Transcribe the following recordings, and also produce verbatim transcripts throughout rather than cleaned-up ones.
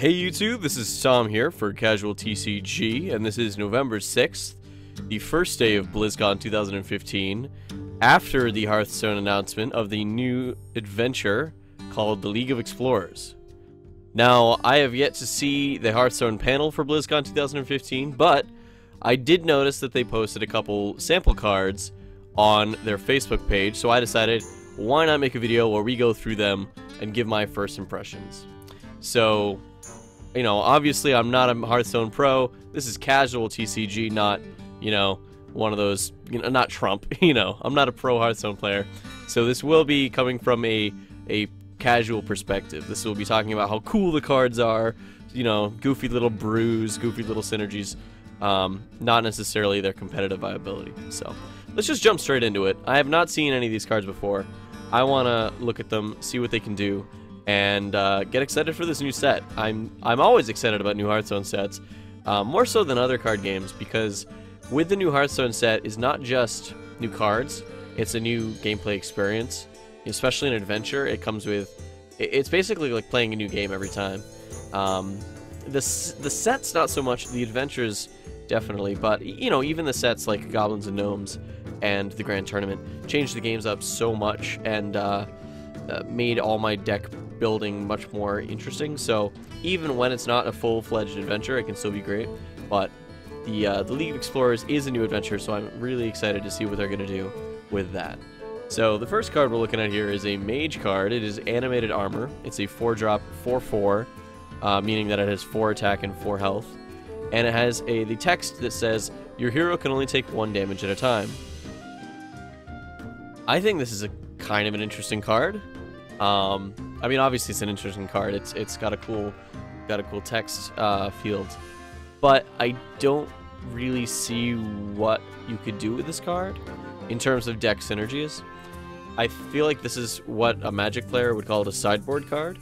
Hey YouTube, this is Tom here for Casual T C G, and this is November sixth, the first day of BlizzCon two thousand fifteen, after the Hearthstone announcement of the new adventure called the League of Explorers. Now, I have yet to see the Hearthstone panel for BlizzCon two thousand fifteen, but I did notice that they posted a couple sample cards on their Facebook page, so I decided, why not make a video where we go through them and give my first impressions. So, you know, obviously I'm not a Hearthstone pro. This is Casual T C G, not, you know, one of those, you know, not Trump, you know, I'm not a pro Hearthstone player. So this will be coming from a, a casual perspective. This will be talking about how cool the cards are, you know, goofy little brews, goofy little synergies, um, not necessarily their competitive viability. So let's just jump straight into it. I have not seen any of these cards before. I want to look at them, see what they can do, and uh, get excited for this new set. I'm I'm always excited about new Hearthstone sets, uh, more so than other card games, because with the new Hearthstone set is not just new cards, it's a new gameplay experience, especially in adventure. It comes with, it's basically like playing a new game every time. Um, the the sets not so much, the adventures definitely, but you know, even the sets like Goblins and Gnomes and the Grand Tournament changed the games up so much, and uh, Uh, made all my deck building much more interesting. So even when it's not a full-fledged adventure, it can still be great. But the uh, the League of Explorers is a new adventure, so I'm really excited to see what they're gonna do with that. So the first card we're looking at here is a mage card. It is Animated Armor. It's a four-drop four four, uh, meaning that it has four attack and four health, and it has a the text that says your hero can only take one damage at a time. I think this is a kind of an interesting card. Um, I mean, obviously it's an interesting card. It's it's got a cool, got a cool text uh, field, but I don't really see what you could do with this card in terms of deck synergies. I feel like this is what a Magic player would call it, a sideboard card,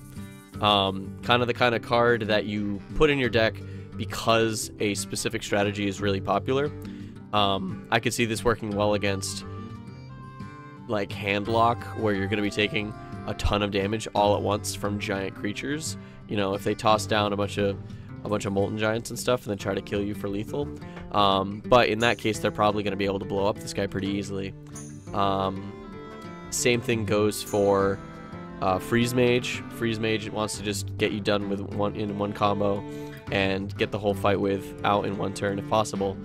um, kind of the kind of card that you put in your deck because a specific strategy is really popular. Um, I could see this working well against like Handlock, where you're going to be taking a ton of damage all at once from giant creatures. You know, if they toss down a bunch of a bunch of Molten Giants and stuff and then try to kill you for lethal. Um, but in that case, they're probably going to be able to blow up this guy pretty easily. Um, same thing goes for uh, Freeze Mage. Freeze Mage wants to just get you done with one in one combo and get the whole fight with out in one turn if possible.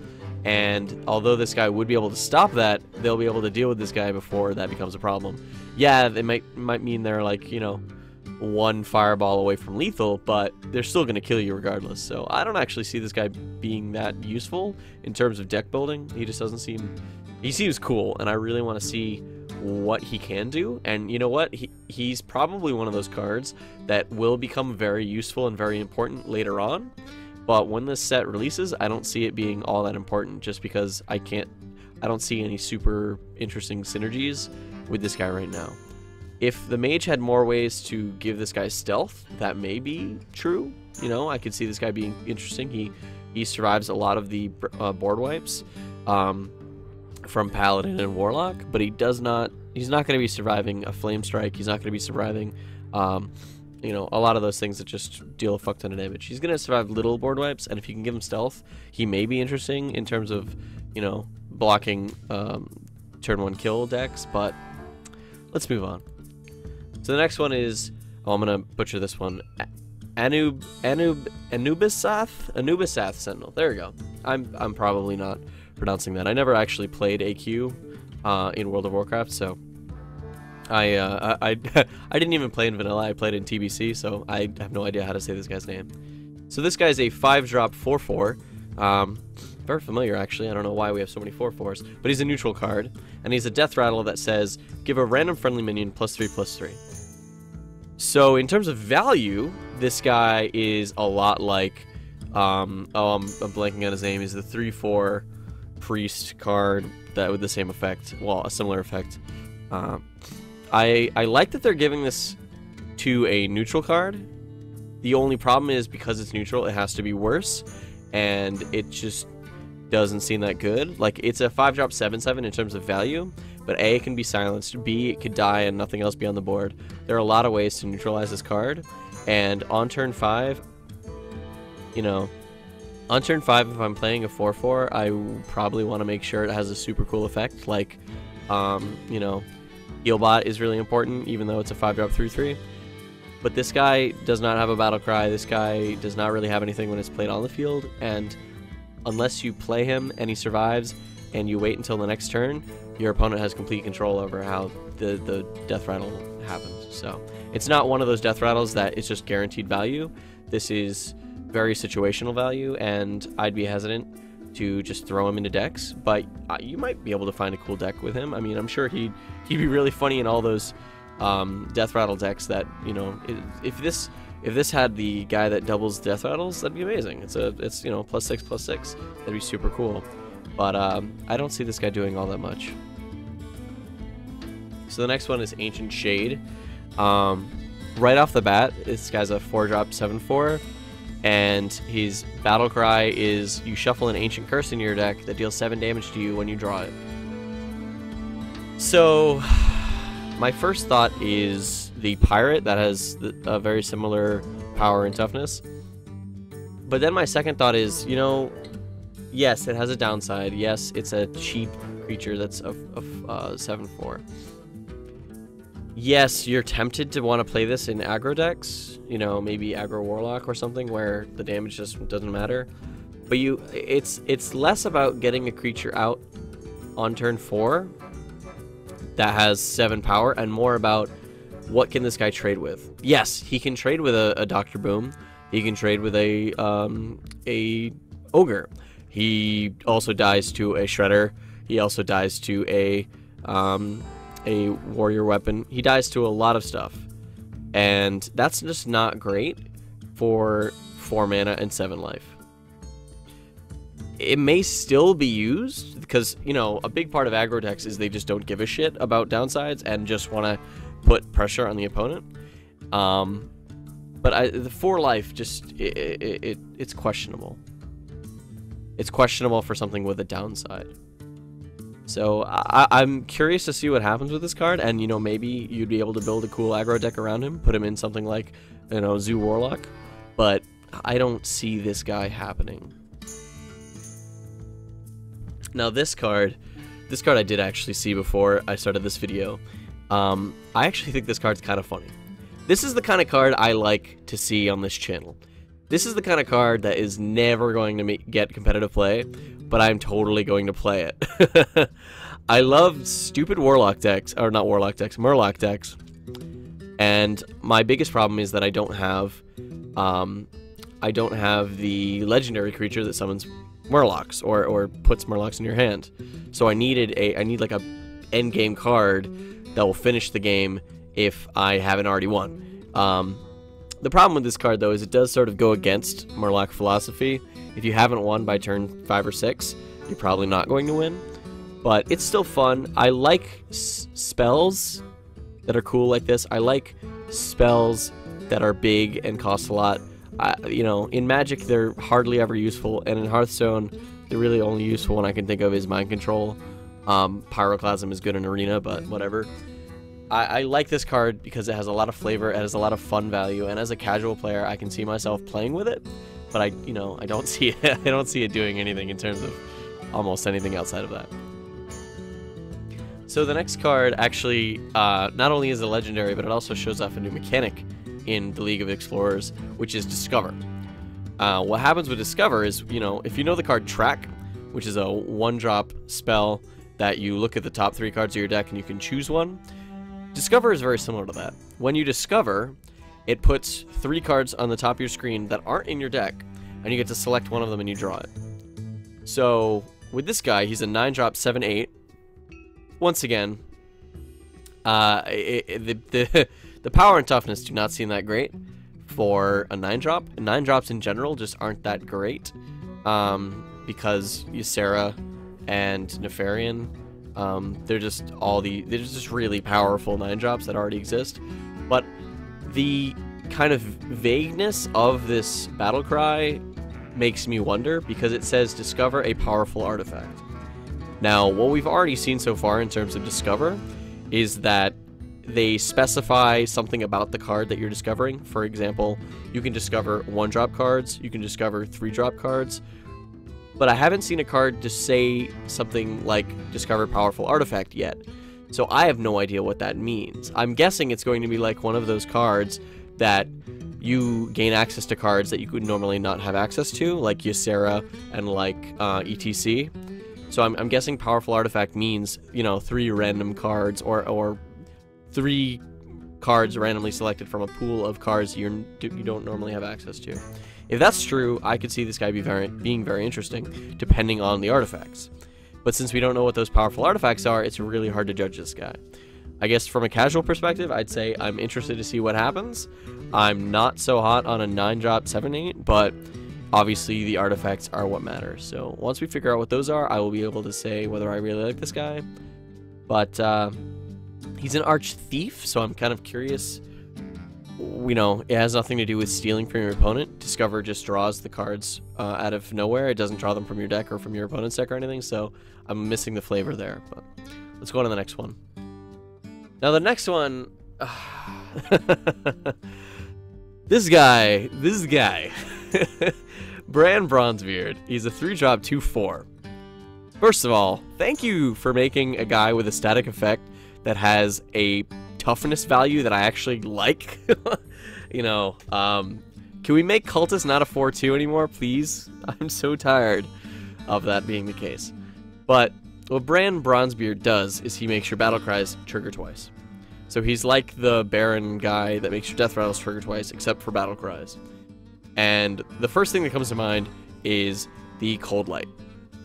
And although this guy would be able to stop that, they'll be able to deal with this guy before that becomes a problem. Yeah, it might might mean they're like, you know, one fireball away from lethal, but they're still going to kill you regardless. So I don't actually see this guy being that useful in terms of deck building. He just doesn't seem... He seems cool, and I really want to see what he can do. And you know what? He, he's probably one of those cards that will become very useful and very important later on. But when this set releases, I don't see it being all that important, just because I can't, I don't see any super interesting synergies with this guy right now. If the mage had more ways to give this guy stealth, that may be true. You know, I could see this guy being interesting. He he survives a lot of the uh, board wipes um, from Paladin and Warlock, but he does not. He's not going to be surviving a Flame Strike. He's not going to be surviving. Um, You know, a lot of those things that just deal a fuck ton of damage. He's going to survive little board wipes, and if you can give him stealth, he may be interesting in terms of, you know, blocking um, turn one kill decks, but let's move on. So the next one is, oh, I'm going to butcher this one, Anub, Anub, Anubisath? Anubisath Sentinel. There we go. I'm, I'm probably not pronouncing that. I never actually played A Q uh, in World of Warcraft, so... I, uh, I, I, I didn't even play in vanilla, I played in T B C, so I have no idea how to say this guy's name. So this guy's a five-drop four four, um, very familiar actually, I don't know why we have so many four fours, but he's a neutral card, and he's a death rattle that says, give a random friendly minion plus three plus three. So in terms of value, this guy is a lot like, um, oh, I'm, I'm blanking on his name, he's the three four priest card that with the same effect, well, a similar effect. Um, I, I like that they're giving this to a neutral card. The only problem is because it's neutral, it has to be worse, and it just doesn't seem that good. Like, it's a five-drop seven seven in terms of value, but A, it can be silenced, B, it could die and nothing else be on the board. There are a lot of ways to neutralize this card, and on turn five, you know, on turn five, if I'm playing a four four, I probably want to make sure it has a super cool effect. Like, um, you know, Eelbot is really important, even though it's a five drop three three. But this guy does not have a battle cry. This guy does not really have anything when it's played on the field. And unless you play him and he survives and you wait until the next turn, your opponent has complete control over how the, the death rattle happens. So it's not one of those death rattles that it's just guaranteed value. This is very situational value, and I'd be hesitant to just throw him into decks. But you might be able to find a cool deck with him. I mean, I'm sure he'd, he'd be really funny in all those um death rattle decks that, you know, if this if this had the guy that doubles death rattles, that'd be amazing. It's a it's you know, plus six plus six, that'd be super cool. But um I don't see this guy doing all that much. So the next one is Ancient Shade. Um right off the bat, this guy's a four drop seven four, and his battle cry is you shuffle an ancient curse into your deck that deals seven damage to you when you draw it. So my first thought is the pirate that has a very similar power and toughness. But then my second thought is, you know, yes, it has a downside. Yes, it's a cheap creature that's a seven four. Yes, you're tempted to want to play this in aggro decks. You know, maybe aggro warlock or something where the damage just doesn't matter. But you, it's it's less about getting a creature out on turn four that has seven power, and more about what can this guy trade with. Yes, he can trade with a, a Doctor Boom. He can trade with a um, a ogre. He also dies to a Shredder. He also dies to a um, a warrior weapon. He dies to a lot of stuff, and that's just not great for four mana and seven life. It may still be used because, you know, a big part of aggro decks is they just don't give a shit about downsides and just want to put pressure on the opponent. Um, but I, the four life just it, it, it it's questionable. It's questionable for something with a downside. So I, I'm curious to see what happens with this card, and you know, maybe you'd be able to build a cool aggro deck around him, put him in something like, you know, Zoo Warlock. But I don't see this guy happening. Now this card, this card I did actually see before I started this video. Um, I actually think this card's kind of funny. This is the kind of card I like to see on this channel. This is the kind of card that is never going to get competitive play, but I'm totally going to play it. I love stupid warlock decks, or not warlock decks, Murloc decks. And my biggest problem is that I don't have, um, I don't have the legendary creature that summons Murlocs or or puts Murlocs in your hand. So I needed a I need like a end game card that will finish the game if I haven't already won. Um, the problem with this card though is it does sort of go against Murloc philosophy. If you haven't won by turn five or six, you're probably not going to win. But it's still fun. I like s spells that are cool like this. I like spells that are big and cost a lot. I, you know, in Magic, they're hardly ever useful, and in Hearthstone, the really only useful one I can think of is Mind Control. Um, Pyroclasm is good in Arena, but whatever. I, I like this card because it has a lot of flavor, it has a lot of fun value, and as a casual player, I can see myself playing with it, but I, you know, I don't see it, I don't see it doing anything in terms of almost anything outside of that. So the next card actually uh, not only is a legendary, but it also shows off a new mechanic in the League of Explorers, which is Discover. Uh, what happens with Discover is, you know, if you know the card Track, which is a one-drop spell that you look at the top three cards of your deck and you can choose one, Discover is very similar to that. When you Discover, it puts three cards on the top of your screen that aren't in your deck, and you get to select one of them and you draw it. So with this guy, he's a nine-drop seven eight. Once again, uh, it, it, the... the The power and toughness do not seem that great for a nine drop. nine drops in general just aren't that great um, because Ysera and Nefarian, um, they're just all the, they're just really powerful nine drops that already exist. But the kind of vagueness of this battle cry makes me wonder because it says discover a powerful artifact. Now, what we've already seen so far in terms of discover is that they specify something about the card that you're discovering. For example, you can discover one-drop cards, you can discover three-drop cards, but I haven't seen a card to say something like discover powerful artifact yet, so I have no idea what that means. I'm guessing it's going to be like one of those cards that you gain access to cards that you would normally not have access to, like Ysera and like uh, E T C. So I'm, I'm guessing powerful artifact means, you know, three random cards or, or three cards randomly selected from a pool of cards you're, you don't normally have access to. If that's true, I could see this guy be very, being very interesting, depending on the artifacts. But since we don't know what those powerful artifacts are, it's really hard to judge this guy. I guess from a casual perspective, I'd say I'm interested to see what happens. I'm not so hot on a nine drop seven eight, but obviously the artifacts are what matter. So once we figure out what those are, I will be able to say whether I really like this guy. But uh, he's an Arch Thief, so I'm kind of curious. You know, it has nothing to do with stealing from your opponent. Discover just draws the cards uh, out of nowhere. It doesn't draw them from your deck or from your opponent's deck or anything, so I'm missing the flavor there. But let's go on to the next one. Now the next one, this guy, this guy, Bran Bronzebeard. He's a three drop two four. First of all, thank you for making a guy with a static effect that has a toughness value that I actually like. You know, um, can we make Cultist not a four two anymore, please? I'm so tired of that being the case. But what Bran Bronzebeard does is he makes your battle cries trigger twice. So he's like the Baron guy that makes your death rattles trigger twice, except for battle cries. And the first thing that comes to mind is the Cold Light.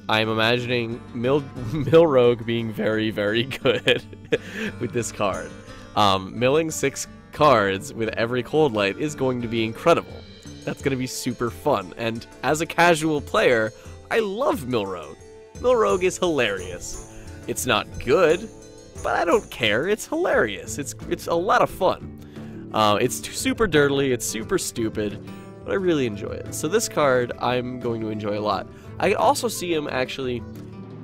I'm imagining Mil Milrogue being very, very good with this card. Um, milling six cards with every Cold Light is going to be incredible. That's going to be super fun. And as a casual player, I love Milrogue. Milrogue is hilarious. It's not good, but I don't care. It's hilarious. It's it's a lot of fun. Uh, it's super dirtily. It's super stupid, but I really enjoy it. So this card I'm going to enjoy a lot. I also see him actually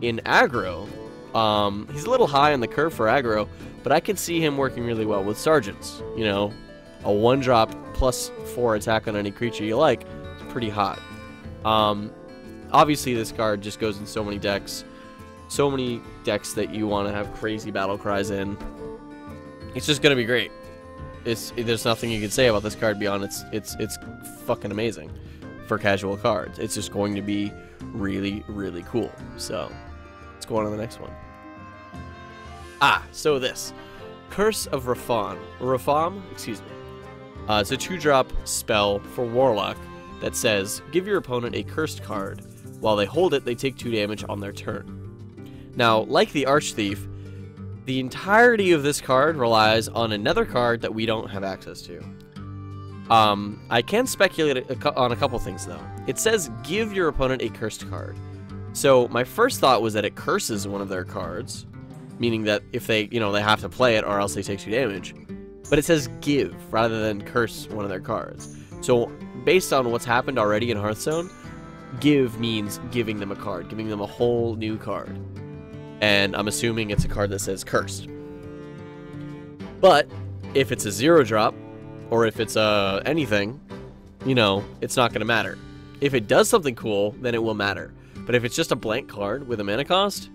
in aggro. Um, he's a little high on the curve for aggro, but I can see him working really well with sergeants. You know, a one-drop plus four attack on any creature you like. It's pretty hot. Um... Obviously, this card just goes in so many decks. So many decks that you want to have crazy battle cries in. It's just going to be great. It's There's nothing you can say about this card beyond it's, it's, it's fucking amazing for casual cards. It's just going to be really, really cool. So, let's go on to the next one. Ah, so this. Curse of Rafaam. Rafaam, excuse me. Uh, it's a two-drop spell for Warlock that says, give your opponent a cursed card. While they hold it, they take two damage on their turn. Now, like the Arch Thief, the entirety of this card relies on another card that we don't have access to. Um, I can speculate on a couple things, though. It says, give your opponent a cursed card. So, my first thought was that it curses one of their cards, meaning that if they, you know, they have to play it or else they take two damage. But it says give, rather than curse one of their cards. So, based on what's happened already in Hearthstone, give means giving them a card, giving them a whole new card. And I'm assuming it's a card that says cursed. But if it's a zero drop, or if it's uh, anything, you know, it's not going to matter. If it does something cool, then it will matter. But if it's just a blank card with a mana cost,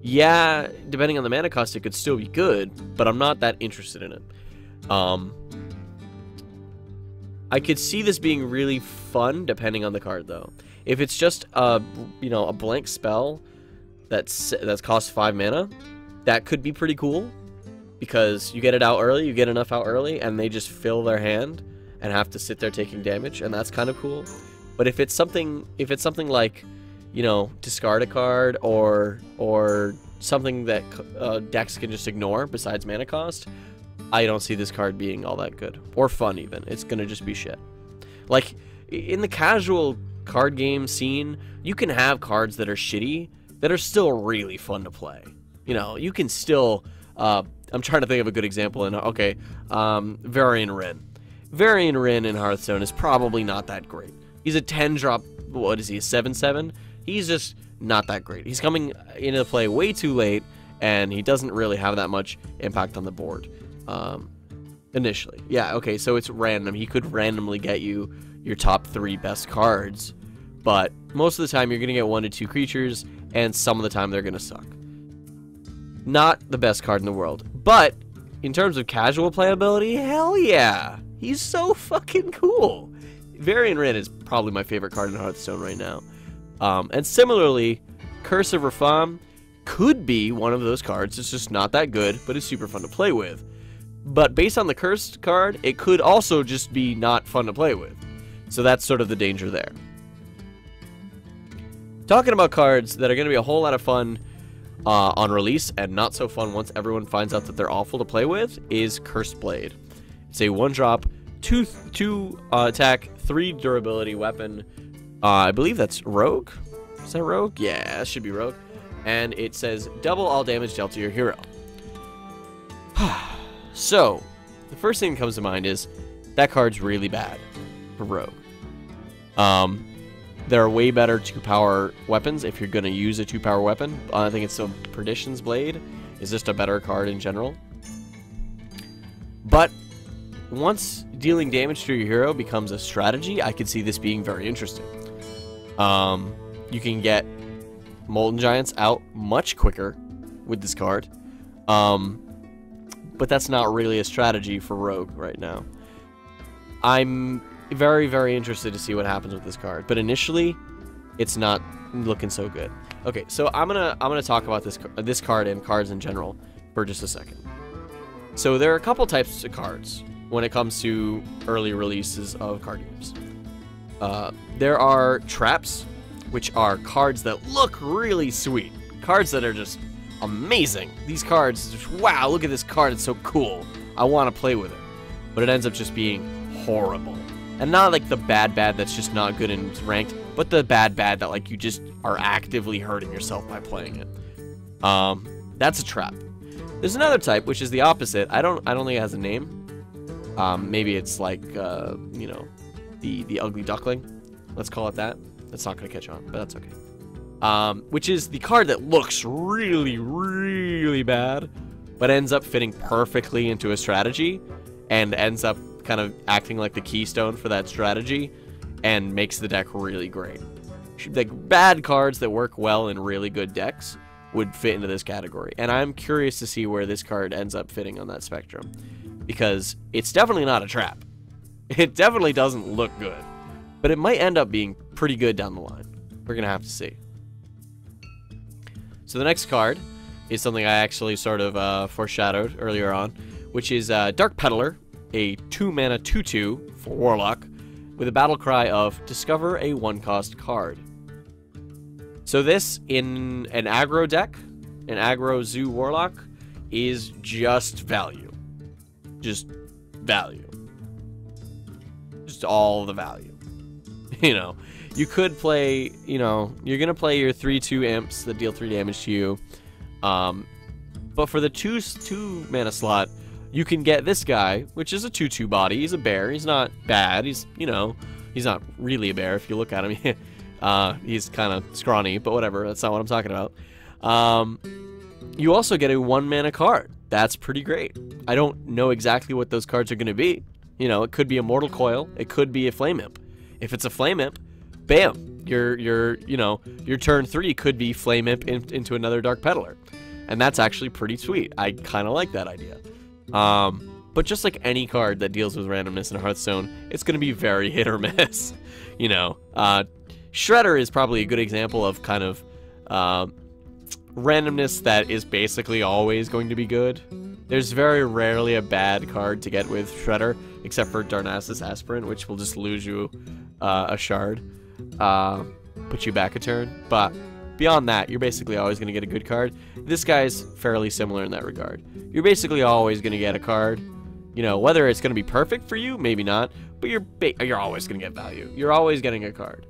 yeah, depending on the mana cost, it could still be good, but I'm not that interested in it. Um... I could see this being really fun, depending on the card, though. If it's just a, you know, a blank spell that's that's costs five mana, that could be pretty cool because you get it out early, you get enough out early, and they just fill their hand and have to sit there taking damage, and that's kind of cool. But if it's something, if it's something like, you know, discard a card or or something that uh, decks can just ignore besides mana cost, I don't see this card being all that good. Or fun, even. It's gonna just be shit. Like, in the casual card game scene, you can have cards that are shitty that are still really fun to play. You know, you can still... Uh, I'm trying to think of a good example. And okay, um, Varian Wren. Varian Wren in Hearthstone is probably not that great. He's a ten drop... What is he, a seven seven? He's just not that great. He's coming into play way too late, and he doesn't really have that much impact on the board. Um, initially. Yeah, okay, so it's random. He could randomly get you your top three best cards, but most of the time you're going to get one to two creatures, and some of the time they're going to suck. Not the best card in the world, but in terms of casual playability, hell yeah! He's so fucking cool! Varian Wren is probably my favorite card in Hearthstone right now. Um, and similarly, Curse of Rafaam could be one of those cards. It's just not that good, but it's super fun to play with. But based on the cursed card, it could also just be not fun to play with. So that's sort of the danger there. Talking about cards that are going to be a whole lot of fun uh, on release and not so fun once everyone finds out that they're awful to play with is Cursed Blade. It's a one-drop, two, two uh, attack, three durability weapon. Uh, I believe that's Rogue? Is that Rogue? Yeah, it should be Rogue. And it says, double all damage dealt to your hero. So, the first thing that comes to mind is, that card's really bad for Rogue. Um, there are way better two-power weapons if you're going to use a two-power weapon. Uh, I think it's a Perdition's Blade. It's just a better card in general. But, once dealing damage to your hero becomes a strategy, I could see this being very interesting. Um, you can get Molten Giants out much quicker with this card. Um... But that's not really a strategy for Rogue right now. I'm very, very interested to see what happens with this card. But initially, it's not looking so good. Okay, so I'm gonna I'm gonna talk about this this card and cards in general for just a second. So there are a couple types of cards when it comes to early releases of card games. Uh, there are traps, which are cards that look really sweet, cards that are just amazing. These cards, wow, look at this card, it's so cool, I want to play with it, but it ends up just being horrible. And not like the bad bad that's just not good in ranked, but the bad bad that like you just are actively hurting yourself by playing it. Um, that's a trap. There's another type which is the opposite. I don't I don't think it has a name. Um, maybe it's like uh, you know, the the ugly duckling, let's call it that. That's not gonna catch on, but that's okay. Um, which is the card that looks really, really bad, but ends up fitting perfectly into a strategy, and ends up kind of acting like the keystone for that strategy, and makes the deck really great. Like, bad cards that work well in really good decks would fit into this category, and I'm curious to see where this card ends up fitting on that spectrum, because it's definitely not a trap. It definitely doesn't look good, but it might end up being pretty good down the line. We're gonna have to see. So the next card is something I actually sort of uh, foreshadowed earlier on, which is uh, Dark Peddler, a two mana two two for Warlock, with a battle cry of discover a one cost card. So this, in an aggro deck, an aggro Zoo Warlock, is just value. Just value. Just all the value. You know, you could play, you know, you're going to play your three two imps that deal three damage to you. Um, but for the two, two mana slot, you can get this guy, which is a two two body. He's a bear. He's not bad. He's, you know, he's not really a bear if you look at him. uh, he's kind of scrawny, but whatever. That's not what I'm talking about. Um, you also get a one mana card. That's pretty great. I don't know exactly what those cards are going to be. You know, it could be a Mortal Coil. It could be a Flame Imp. If it's a Flame Imp, bam, your, your, you know, your turn three could be Flame Imp in, into another Dark Peddler. And that's actually pretty sweet. I kind of like that idea. Um, but just like any card that deals with randomness in Hearthstone, it's going to be very hit or miss. You know, uh, Shredder is probably a good example of kind of uh, randomness that is basically always going to be good. There's very rarely a bad card to get with Shredder, except for Darnassus Aspirant, which will just lose you uh, a shard, uh, put you back a turn. But beyond that, you're basically always going to get a good card. This guy's fairly similar in that regard. You're basically always going to get a card. You know, whether it's going to be perfect for you, maybe not, but you're ba you're always going to get value. You're always getting a card.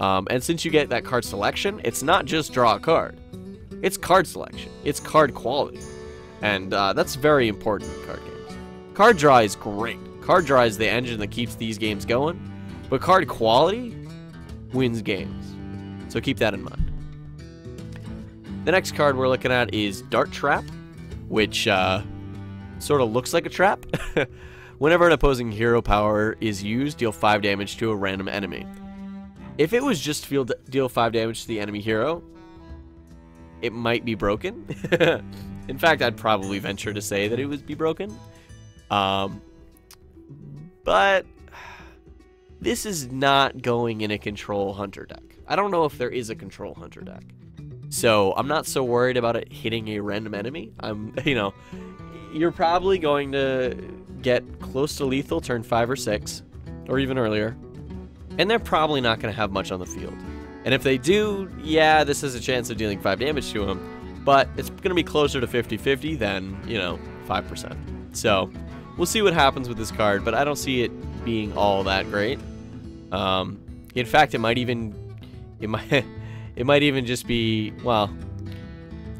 Um, and since you get that card selection, it's not just draw a card. It's card selection. It's card quality. And uh, that's very important in card games. Card draw is great. Card draw is the engine that keeps these games going. But card quality wins games. So keep that in mind. The next card we're looking at is Dart Trap, which uh, sort of looks like a trap. Whenever an opposing hero power is used, deal five damage to a random enemy. If it was just field deal five damage to the enemy hero, it might be broken. In fact, I'd probably venture to say that it would be broken. Um, but this is not going in a control hunter deck. I don't know if there is a control hunter deck. So I'm not so worried about it hitting a random enemy. I'm, you know, you're probably going to get close to lethal turn five or six, or even earlier. And they're probably not going to have much on the field. And if they do, yeah, this is a chance of dealing five damage to them. But it's going to be closer to fifty fifty than, you know, five percent. So we'll see what happens with this card, but I don't see it being all that great. Um, in fact, it might even... It might... It might even just be, well,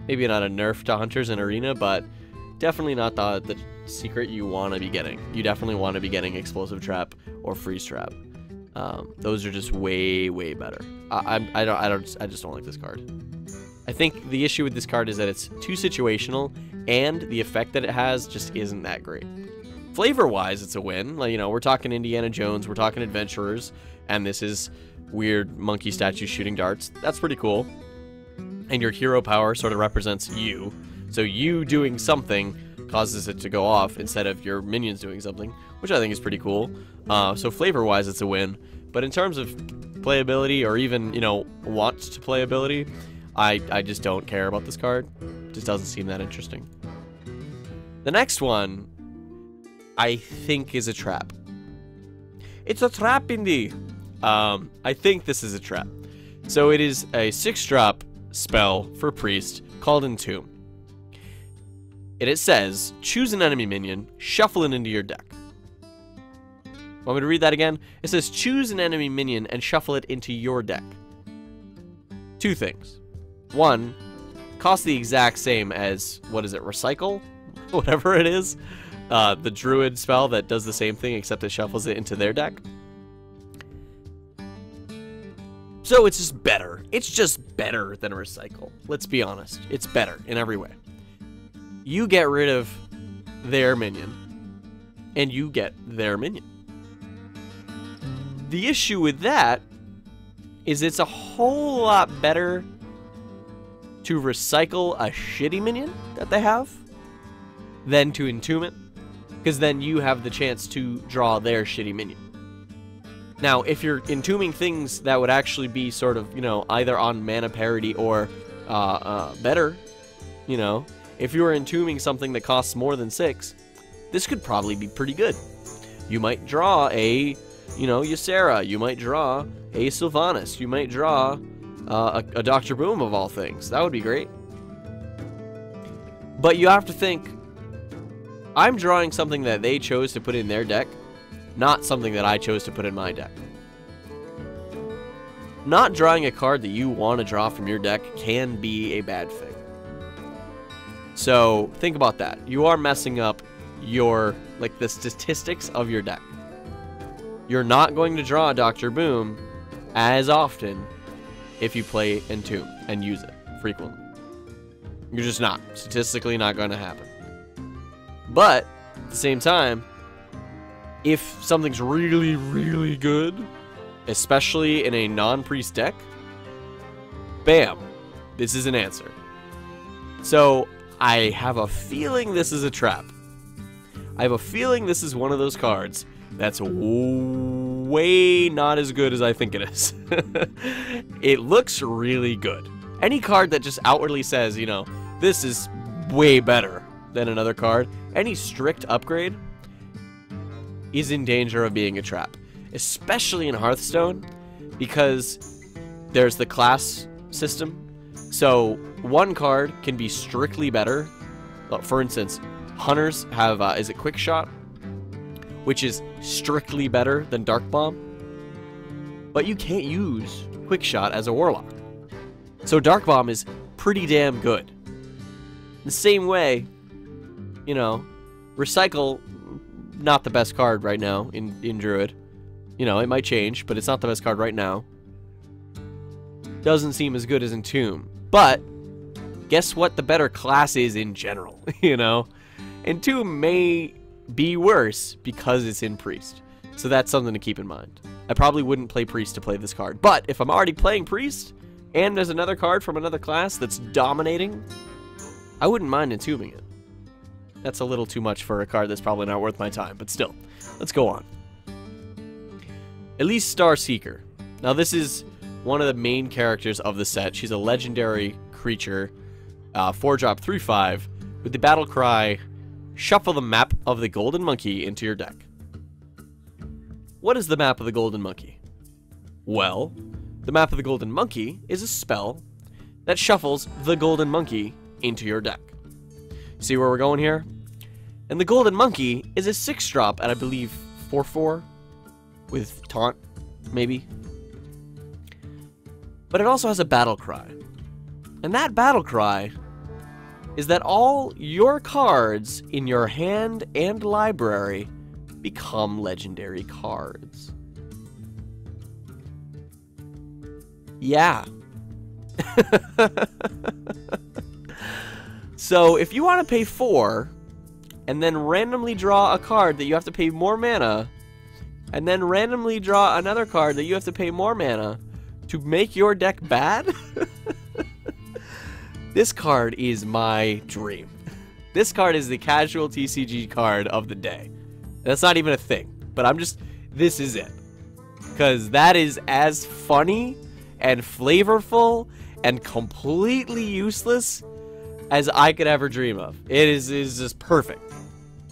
maybe not a nerf to Hunters in Arena, but definitely not the, the secret you want to be getting. You definitely want to be getting Explosive Trap or Freeze Trap. Um, those are just way, way better. I, I, I don't, I don't, I just don't like this card. I think the issue with this card is that it's too situational, and the effect that it has just isn't that great. Flavor-wise, it's a win. Like, you know, we're talking Indiana Jones, we're talking adventurers, and this is weird monkey statues shooting darts. That's pretty cool. And your hero power sort of represents you. So you doing something causes it to go off instead of your minions doing something, which I think is pretty cool. Uh, so flavor-wise, it's a win. But in terms of playability or even, you know, wants to playability, I, I just don't care about this card. It just doesn't seem that interesting. The next one, I think, is a trap. It's a trap indeed. Um, I think this is a trap. So it is a six drop spell for Priest called Entomb. And it says, choose an enemy minion, shuffle it into your deck. Want me to read that again? It says, choose an enemy minion and shuffle it into your deck. Two things. One, costs the exact same as, what is it, Recycle? Whatever it is. Uh, the Druid spell that does the same thing except it shuffles it into their deck. So it's just better. It's just better than Recycle. Let's be honest. It's better in every way. You get rid of their minion, and you get their minion. The issue with that is it's a whole lot better to recycle a shitty minion that they have than to entomb it, because then you have the chance to draw their shitty minion. Now, if you're entombing things that would actually be sort of, you know, either on mana parity or uh, uh, better, you know, if you were entombing something that costs more than six, this could probably be pretty good. You might draw a, you know, Ysera. You might draw a Sylvanas. You might draw uh, a, a Doctor Boom of all things. That would be great. But you have to think, I'm drawing something that they chose to put in their deck, not something that I chose to put in my deck. Not drawing a card that you want to draw from your deck can be a bad thing. So think about that. You are messing up your, like, the statistics of your deck. You're not going to draw Doctor Boom as often if you play Entomb and use it frequently. You're just not. Statistically not going to happen. But at the same time, if something's really, really good, especially in a non-priest deck, bam, this is an answer. So I have a feeling this is a trap. I have a feeling this is one of those cards that's way not as good as I think it is. It looks really good. Any card that just outwardly says, you know, this is way better than another card, any strict upgrade is in danger of being a trap, especially in Hearthstone, because there's the class system. So one card can be strictly better. For instance, Hunters have uh, is it Quick Shot, which is strictly better than Dark Bomb, but you can't use Quick Shot as a Warlock, so Dark Bomb is pretty damn good. The same way, you know, Recycle, not the best card right now in, in Druid. You know, it might change, but it's not the best card right now. Doesn't seem as good as Entomb. But guess what the better class is in general, you know? and two may be worse because it's in Priest. So that's something to keep in mind. I probably wouldn't play Priest to play this card, but if I'm already playing Priest, and there's another card from another class that's dominating, I wouldn't mind entombing it. That's a little too much for a card that's probably not worth my time, but still. Let's go on. Elise Starseeker. Now this is one of the main characters of the set. She's a legendary creature, uh, four drop, three five, with the battle cry, shuffle the map of the Golden Monkey into your deck. What is the map of the Golden Monkey? Well, the map of the Golden Monkey is a spell that shuffles the Golden Monkey into your deck. See where we're going here? And the Golden Monkey is a six drop at, I believe, four four with taunt, maybe. But it also has a battle cry. And that battle cry is that all your cards in your hand and library become legendary cards. Yeah. So if you want to pay four and then randomly draw a card that you have to pay more mana, and then randomly draw another card that you have to pay more mana to make your deck bad, this card is my dream. This card is the casual T C G card of the day. That's not even a thing, but I'm just, this is it. Because that is as funny and flavorful and completely useless as I could ever dream of. It is, is just perfect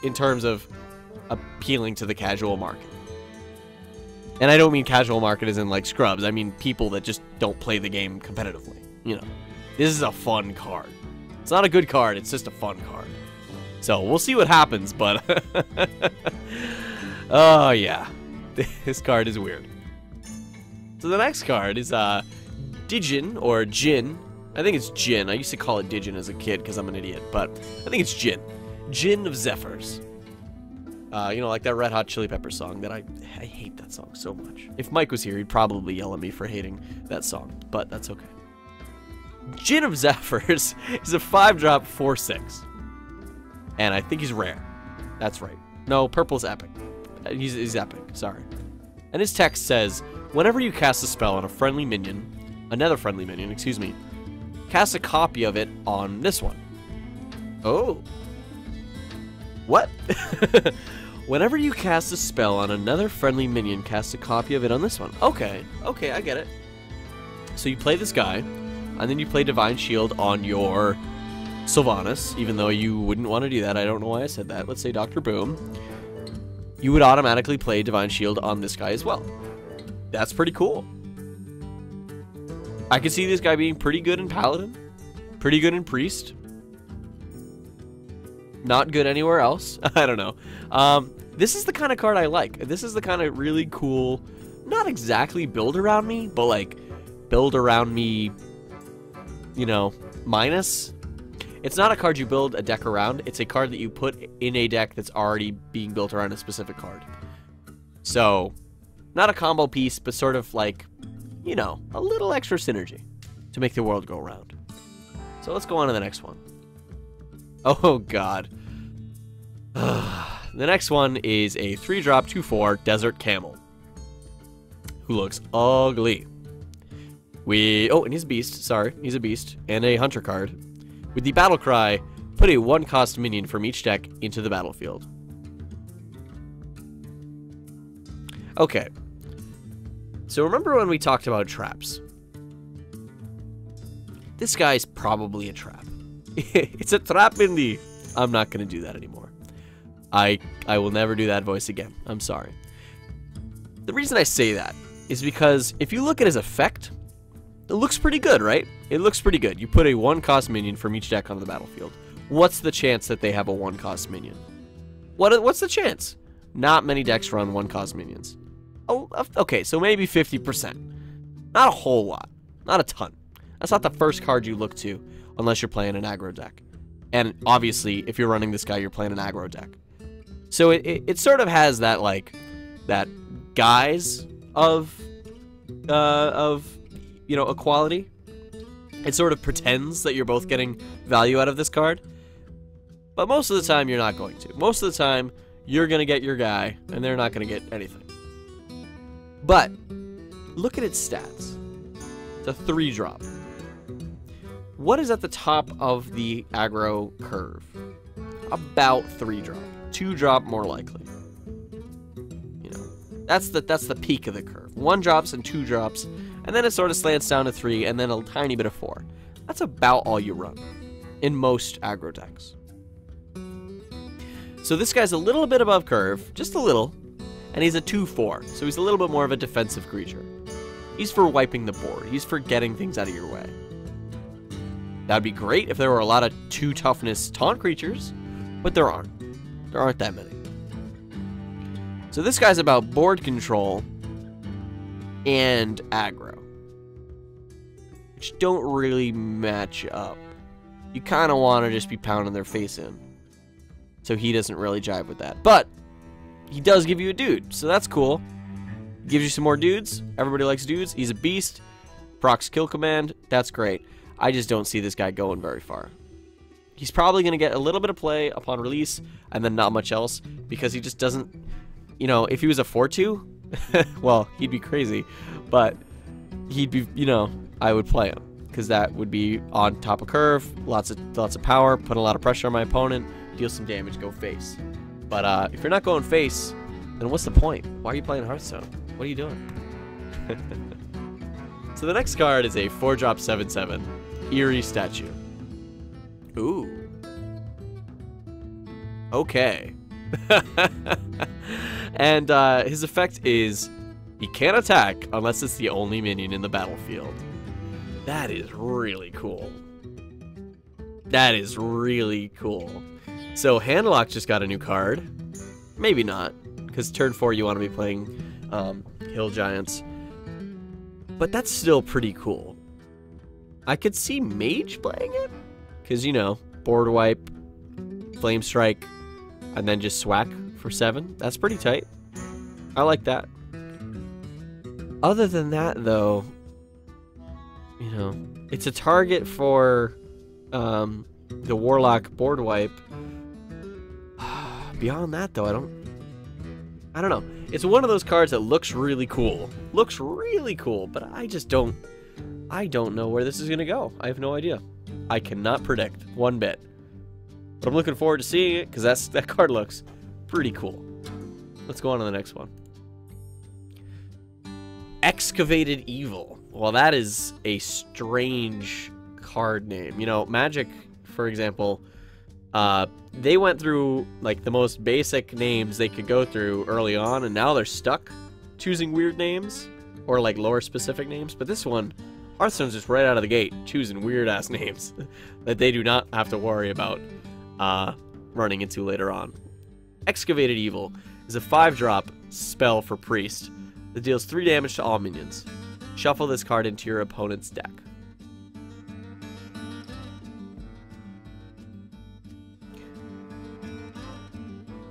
in terms of appealing to the casual market. And I don't mean casual market as in like scrubs, I mean people that just don't play the game competitively. You know, this is a fun card. It's not a good card, it's just a fun card. So, we'll see what happens, but... oh, yeah. This card is weird. So, the next card is uh, Djinn, or Djinn. I think it's Djinn. I used to call it Djinn as a kid because I'm an idiot, but I think it's Djinn. Djinn of Zephyrs. Uh, you know, like that Red Hot Chili Peppers song that I... I hate that song so much. If Mike was here, he'd probably yell at me for hating that song, but that's okay. Djinn of Zephyrs is a five drop four six. And I think he's rare. That's right. No, purple's epic. He's, he's epic, sorry. And his text says, whenever you cast a spell on a friendly minion, another friendly minion, excuse me, cast a copy of it on this one. Oh. What? Whenever you cast a spell on another friendly minion, cast a copy of it on this one. Okay, okay, I get it. So you play this guy, and then you play Divine Shield on your... Sylvanas, even though you wouldn't want to do that. I don't know why I said that. Let's say Doctor Boom. You would automatically play Divine Shield on this guy as well. That's pretty cool. I could see this guy being pretty good in Paladin. Pretty good in Priest. Not good anywhere else. I don't know. Um, this is the kind of card I like. This is the kind of really cool, not exactly build around me, but like build around me, you know, minus... It's not a card you build a deck around, it's a card that you put in a deck that's already being built around a specific card. So, not a combo piece, but sort of like, you know, a little extra synergy to make the world go round. So let's go on to the next one. Oh god. The next one is a three drop two four Desert Camel, who looks ugly. We, oh, and he's a beast, sorry, he's a beast, and a hunter card. With the battle cry, put a one cost minion from each deck into the battlefield. Okay. So remember when we talked about traps? This guy's probably a trap. It's a trap in the... I'm not going to do that anymore. I, I will never do that voice again. I'm sorry. The reason I say that is because if you look at his effect... It looks pretty good, right? It looks pretty good. You put a one cost minion from each deck on the battlefield. What's the chance that they have a one cost minion? What? What's the chance? Not many decks run one cost minions. Oh, okay, so maybe fifty percent. Not a whole lot. Not a ton. That's not the first card you look to unless you're playing an aggro deck. And obviously, if you're running this guy, you're playing an aggro deck. So it, it, it sort of has that, like, that guise of, uh, of... you know, equality. It sort of pretends that you're both getting value out of this card. But most of the time, you're not going to. Most of the time, you're going to get your guy, and they're not going to get anything. But look at its stats. It's a three drop. What is at the top of the aggro curve? About three drop. two drop more likely. You know, that's the that's the peak of the curve. one drops and two drops, and then it sort of slants down to three, and then a tiny bit of four. That's about all you run in most aggro decks. So this guy's a little bit above curve, just a little, and he's a two four, so he's a little bit more of a defensive creature. He's for wiping the board. He's for getting things out of your way. That'd be great if there were a lot of two toughness taunt creatures, but there aren't. There aren't that many. So this guy's about board control and aggro, which don't really match up. You kind of want to just be pounding their face in. So he doesn't really jive with that. But he does give you a dude, so that's cool. Gives you some more dudes. Everybody likes dudes. He's a beast. Procs kill command. That's great. I just don't see this guy going very far. He's probably going to get a little bit of play upon release, and then not much else, because he just doesn't, you know, if he was a four two, well, he'd be crazy, but he'd be, you know, I would play him, because that would be on top of curve, lots of lots of power, put a lot of pressure on my opponent, deal some damage, go face. But uh, if you're not going face, then what's the point? Why are you playing Hearthstone? What are you doing? So the next card is a four drop seven seven, Eerie Statue. Ooh. Okay. And uh, his effect is he can't attack unless it's the only minion in the battlefield. That is really cool. That is really cool. So Handlock just got a new card. Maybe not, because turn four you want to be playing um, Hill Giants. But that's still pretty cool. I could see Mage playing it. Because, you know, board wipe, flame strike, and then just swack for seven. That's pretty tight. I like that. Other than that, though, you know, it's a target for um, the Warlock board wipe. Beyond that, though, I don't... I don't know. It's one of those cards that looks really cool. Looks really cool, but I just don't... I don't know where this is going to go. I have no idea. I cannot predict one bit, but I'm looking forward to seeing it because that's that card looks pretty cool. Let's go on to the next one. Excavated Evil. Well, that is a strange card name. You know, Magic, for example, uh, they went through like the most basic names they could go through early on, and now they're stuck choosing weird names or like lore specific names. But this one. Hearthstone's just right out of the gate, choosing weird-ass names that they do not have to worry about uh, running into later on. Excavated Evil is a five drop spell for Priest that deals three damage to all minions. Shuffle this card into your opponent's deck.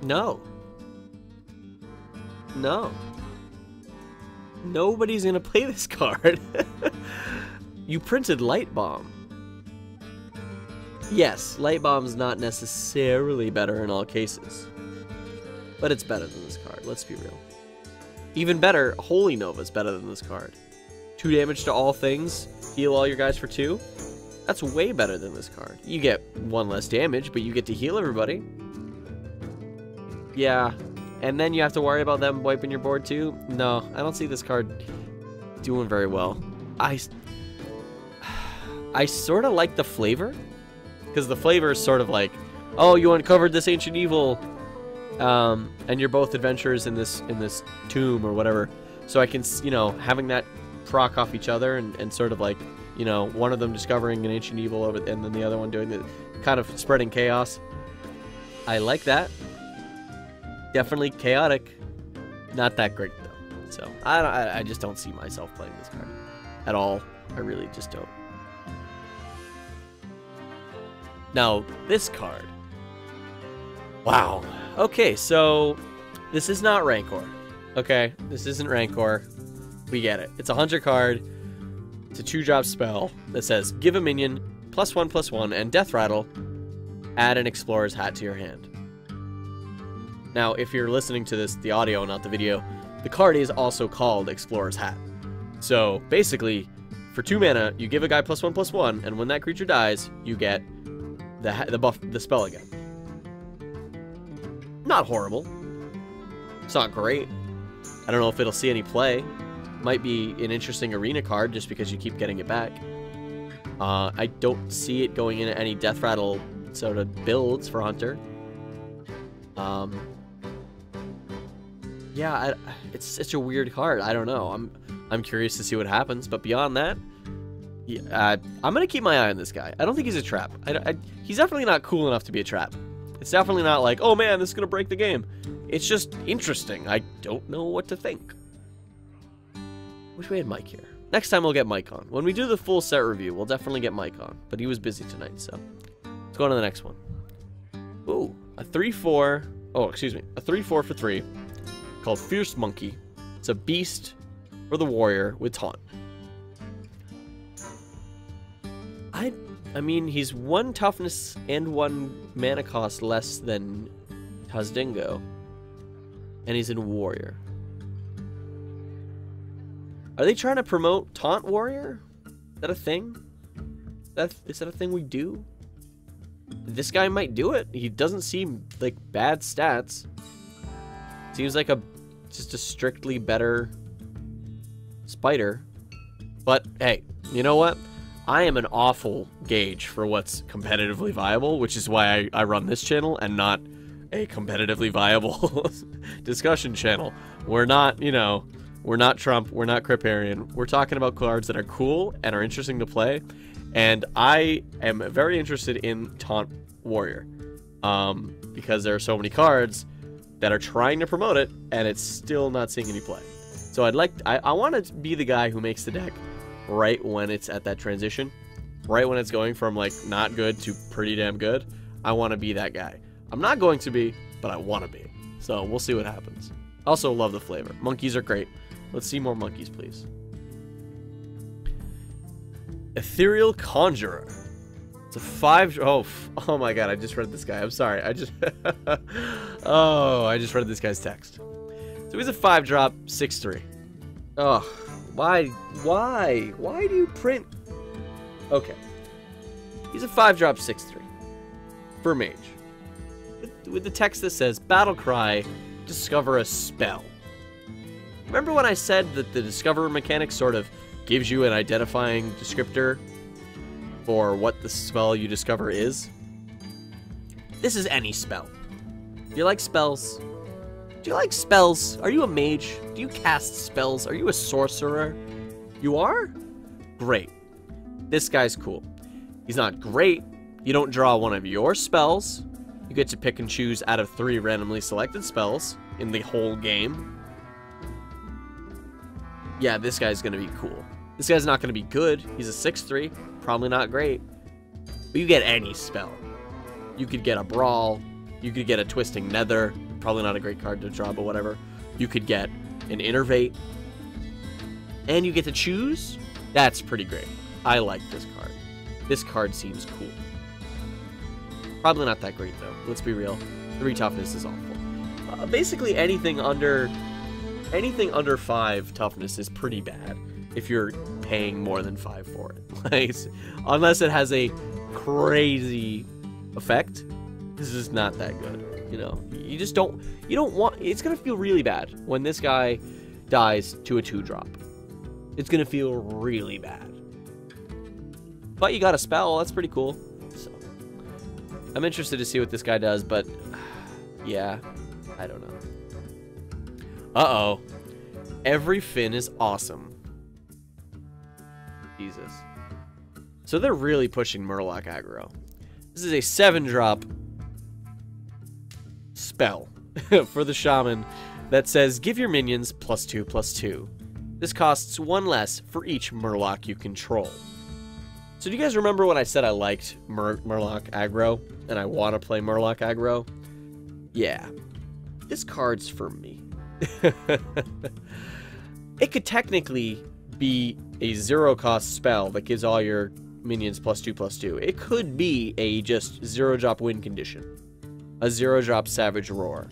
No. No. Nobody's gonna play this card. You printed Light Bomb. Yes, Light Bomb's not necessarily better in all cases, but it's better than this card, let's be real. Even better, Holy Nova's better than this card. Two damage to all things, heal all your guys for two. That's way better than this card. You get one less damage, but you get to heal everybody. Yeah. And then you have to worry about them wiping your board too? No, I don't see this card doing very well. I, I sort of like the flavor, because the flavor is sort of like, oh, you uncovered this ancient evil, um, and you're both adventurers in this in this tomb or whatever. So I can, you know, having that proc off each other and, and sort of like, you know, one of them discovering an ancient evil over, and then the other one doing the kind of spreading chaos. I like that. Definitely chaotic, not that great though. So I, don't, I I just don't see myself playing this card at all. I really just don't. Now this card. Wow. Okay, so this is not Rancor. Okay, this isn't Rancor. We get it. It's a hundred card. It's a two drop spell that says give a minion plus one plus one and death rattle add an Explorer's Hat to your hand. Now, if you're listening to this, the audio, not the video, the card is also called Explorer's Hat. So, basically, for two mana, you give a guy plus one, plus one, and when that creature dies, you get the, the buff, the spell again. Not horrible. It's not great. I don't know if it'll see any play. Might be an interesting arena card just because you keep getting it back. Uh, I don't see it going into any Death Rattle sort of builds for Hunter. Um, yeah, I, it's such a weird card. I don't know. I'm I'm curious to see what happens. But beyond that, yeah, uh, I'm going to keep my eye on this guy. I don't think he's a trap. I, I, he's definitely not cool enough to be a trap. It's definitely not like, oh man, this is going to break the game. It's just interesting. I don't know what to think. Wish we had Mike here. Next time we'll get Mike on. When we do the full set review, we'll definitely get Mike on. But he was busy tonight, so. Let's go on to the next one. Ooh, a three four. Oh, excuse me. A three four for three called Fierce Monkey. It's a beast for the warrior with taunt. I I mean, he's one toughness and one mana cost less than Tazdingo. And he's in warrior. Are they trying to promote Taunt Warrior? Is that a thing? Is that, is that a thing we do? This guy might do it. He doesn't seem like bad stats. Seems like a just a strictly better spider. But hey, you know what? I am an awful gauge for what's competitively viable, which is why I, I run this channel and not a competitively viable discussion channel. We're not, you know, we're not Trump, we're not Criparian. We're talking about cards that are cool and are interesting to play. And I am very interested in Taunt Warrior. Um, because there are so many cards that are trying to promote it, and it's still not seeing any play. So I'd like, I, I want to be the guy who makes the deck right when it's at that transition. Right when it's going from, like, not good to pretty damn good. I want to be that guy. I'm not going to be, but I want to be. So we'll see what happens. Also love the flavor. Monkeys are great. Let's see more monkeys, please. Ethereal Conjurer. It's a five... Oh, oh my god, I just read this guy. I'm sorry. I just... oh, I just read this guy's text. So he's a five drop, six three. Oh, why? Why? Why do you print... Okay. He's a five drop, six three. For mage. With, with the text that says, Battle Cry, discover a spell. Remember when I said that the discover mechanic sort of gives you an identifying descriptor for what the spell you discover is? This is any spell. Do you like spells? Do you like spells? Are you a mage? Do you cast spells? Are you a sorcerer? You are? Great. This guy's cool. He's not great. You don't draw one of your spells. You get to pick and choose out of three randomly selected spells in the whole game. Yeah, this guy's going to be cool. This guy's not going to be good. He's a six three. Probably not great. But you get any spell. You could get a Brawl. You could get a Twisting Nether. Probably not a great card to draw, but whatever. You could get an Innervate. And you get to choose. That's pretty great. I like this card. This card seems cool. Probably not that great, though. Let's be real. Three toughness is awful. Uh, basically, anything under anything under five toughness is pretty bad if you're paying more than five for it. Like, unless it has a crazy effect, this is not that good. You know, you just don't. You don't want. It's gonna feel really bad when this guy dies to a two drop. It's gonna feel really bad. But you got a spell. That's pretty cool. I'm interested to see what this guy does, but yeah, I don't know. Uh-oh. Every fin is awesome. Jesus. So they're really pushing Murloc aggro. This is a seven drop spell for the shaman that says, give your minions plus two, plus two. This costs one less for each Murloc you control. So do you guys remember when I said I liked Mur Murloc aggro and I want to play Murloc aggro? Yeah. This card's for me. It could technically be a zero cost spell that gives all your minions plus two plus two. It could be a just zero drop win condition. A zero drop Savage Roar.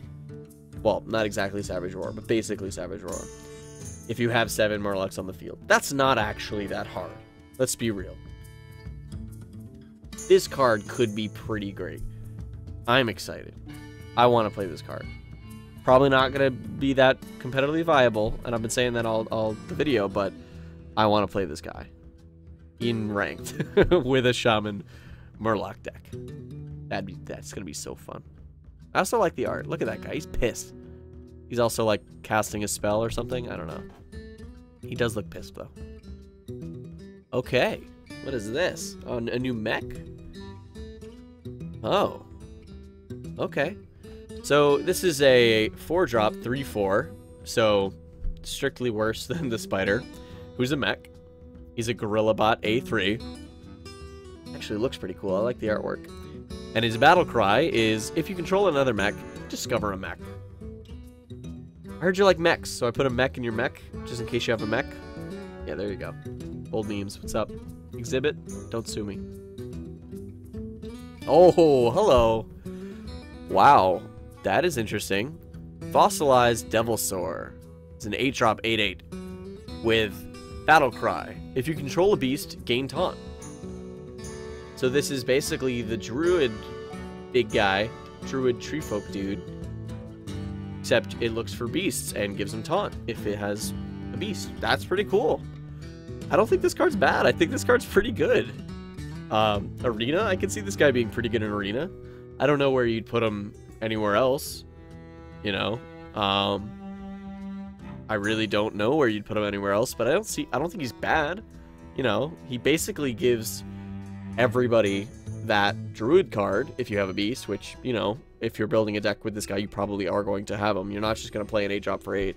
Well, not exactly Savage Roar, but basically Savage Roar. If you have seven Murlocs on the field. That's not actually that hard. Let's be real. This card could be pretty great. I'm excited. I want to play this card. Probably not going to be that competitively viable, and I've been saying that all, all the video, but I want to play this guy in ranked with a Shaman Murloc deck. That'd be, that's going to be so fun. I also like the art. Look at that guy. He's pissed. He's also, like, casting a spell or something. I don't know. He does look pissed, though. Okay. What is this? Oh, a new mech? Oh. Okay. So, this is a four drop, three four. So, strictly worse than the spider. Who's a mech. He's a Gorilla Bot A three. Actually, looks pretty cool. I like the artwork. And his battle cry is, if you control another mech, discover a mech. I heard you like mechs, so I put a mech in your mech, just in case you have a mech. Yeah, there you go. Old memes, what's up? Exhibit, don't sue me. Oh, hello. Wow, that is interesting. Fossilized Devilsaur. It's an eight drop eight eight with battle cry. If you control a beast, gain taunt. So this is basically the druid big guy, druid treefolk dude, except it looks for beasts and gives them taunt if it has a beast. That's pretty cool. I don't think this card's bad. I think this card's pretty good. Um, arena, I can see this guy being pretty good in arena. I don't know where you'd put him anywhere else, you know. Um, I really don't know where you'd put him anywhere else, but I don't see. I don't think he's bad. You know, he basically gives everybody that druid card if you have a beast, which, you know, if you're building a deck with this guy, you probably are going to have him. You're not just going to play an eight drop for eight.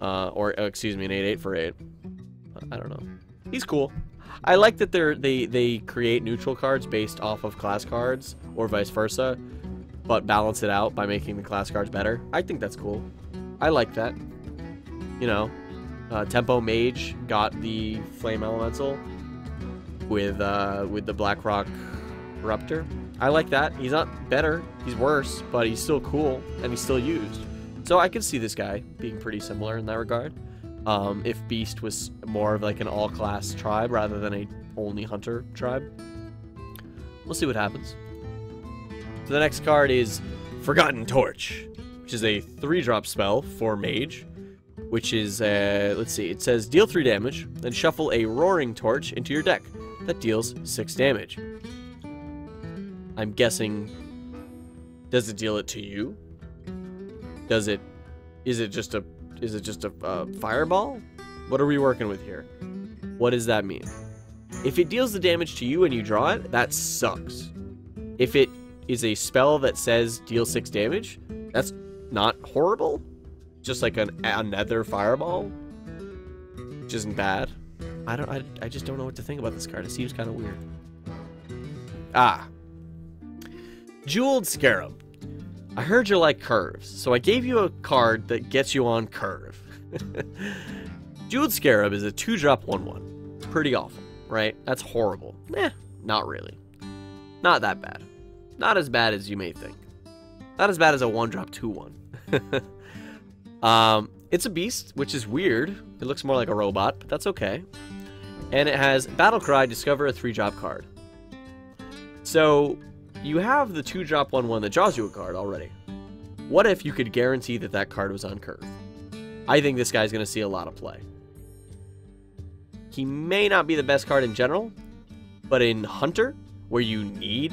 Uh, or, excuse me, an eight eight for eight. I don't know. He's cool. I like that they're, they they create neutral cards based off of class cards, or vice versa, but balance it out by making the class cards better. I think that's cool. I like that. You know, uh, Tempo Mage got the Flame Elemental with, uh, with the Blackrock Corruptor. I like that. He's not better, he's worse, but he's still cool, and he's still used. So I could see this guy being pretty similar in that regard. Um, if Beast was more of like an all-class tribe rather than a only hunter tribe. We'll see what happens. So the next card is Forgotten Torch, which is a three drop spell for Mage, which is, uh, let's see, it says deal three damage, then shuffle a Roaring Torch into your deck that deals six damage. I'm guessing, does it deal it to you? Does it, is it just a, is it just a uh, fireball? What are we working with here? What does that mean? If it deals the damage to you and you draw it, that sucks. If it is a spell that says deal six damage, that's not horrible. Just like an another fireball, which isn't bad. I don't, I, I just don't know what to think about this card. It seems kind of weird. Ah. Jeweled Scarab. I heard you like curves, so I gave you a card that gets you on curve. Jeweled Scarab is a two drop one one. Pretty awful, right? That's horrible. Eh, not really. Not that bad. Not as bad as you may think. Not as bad as a one drop two one. um, it's a beast, which is weird. It looks more like a robot, but that's okay. And it has Battlecry, discover a three drop card. So you have the two drop one one that draws you a card already. What if you could guarantee that that card was on curve? I think this guy's going to see a lot of play. He may not be the best card in general, but in Hunter, where you need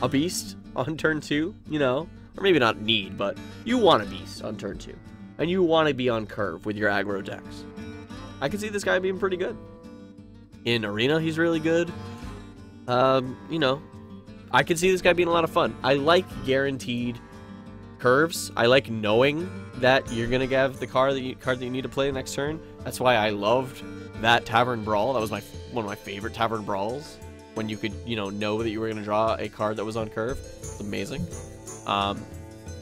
a beast on turn two, you know, or maybe not need, but you want a beast on turn two, and you want to be on curve with your aggro decks. I can see this guy being pretty good. In Arena, he's really good. Um, you know, I could see this guy being a lot of fun. I like guaranteed curves. I like knowing that you're going to have the card that, you, card that you need to play next turn. That's why I loved that Tavern Brawl. That was my one of my favorite Tavern Brawls. When you could, you know, know that you were going to draw a card that was on curve. It's amazing. Um,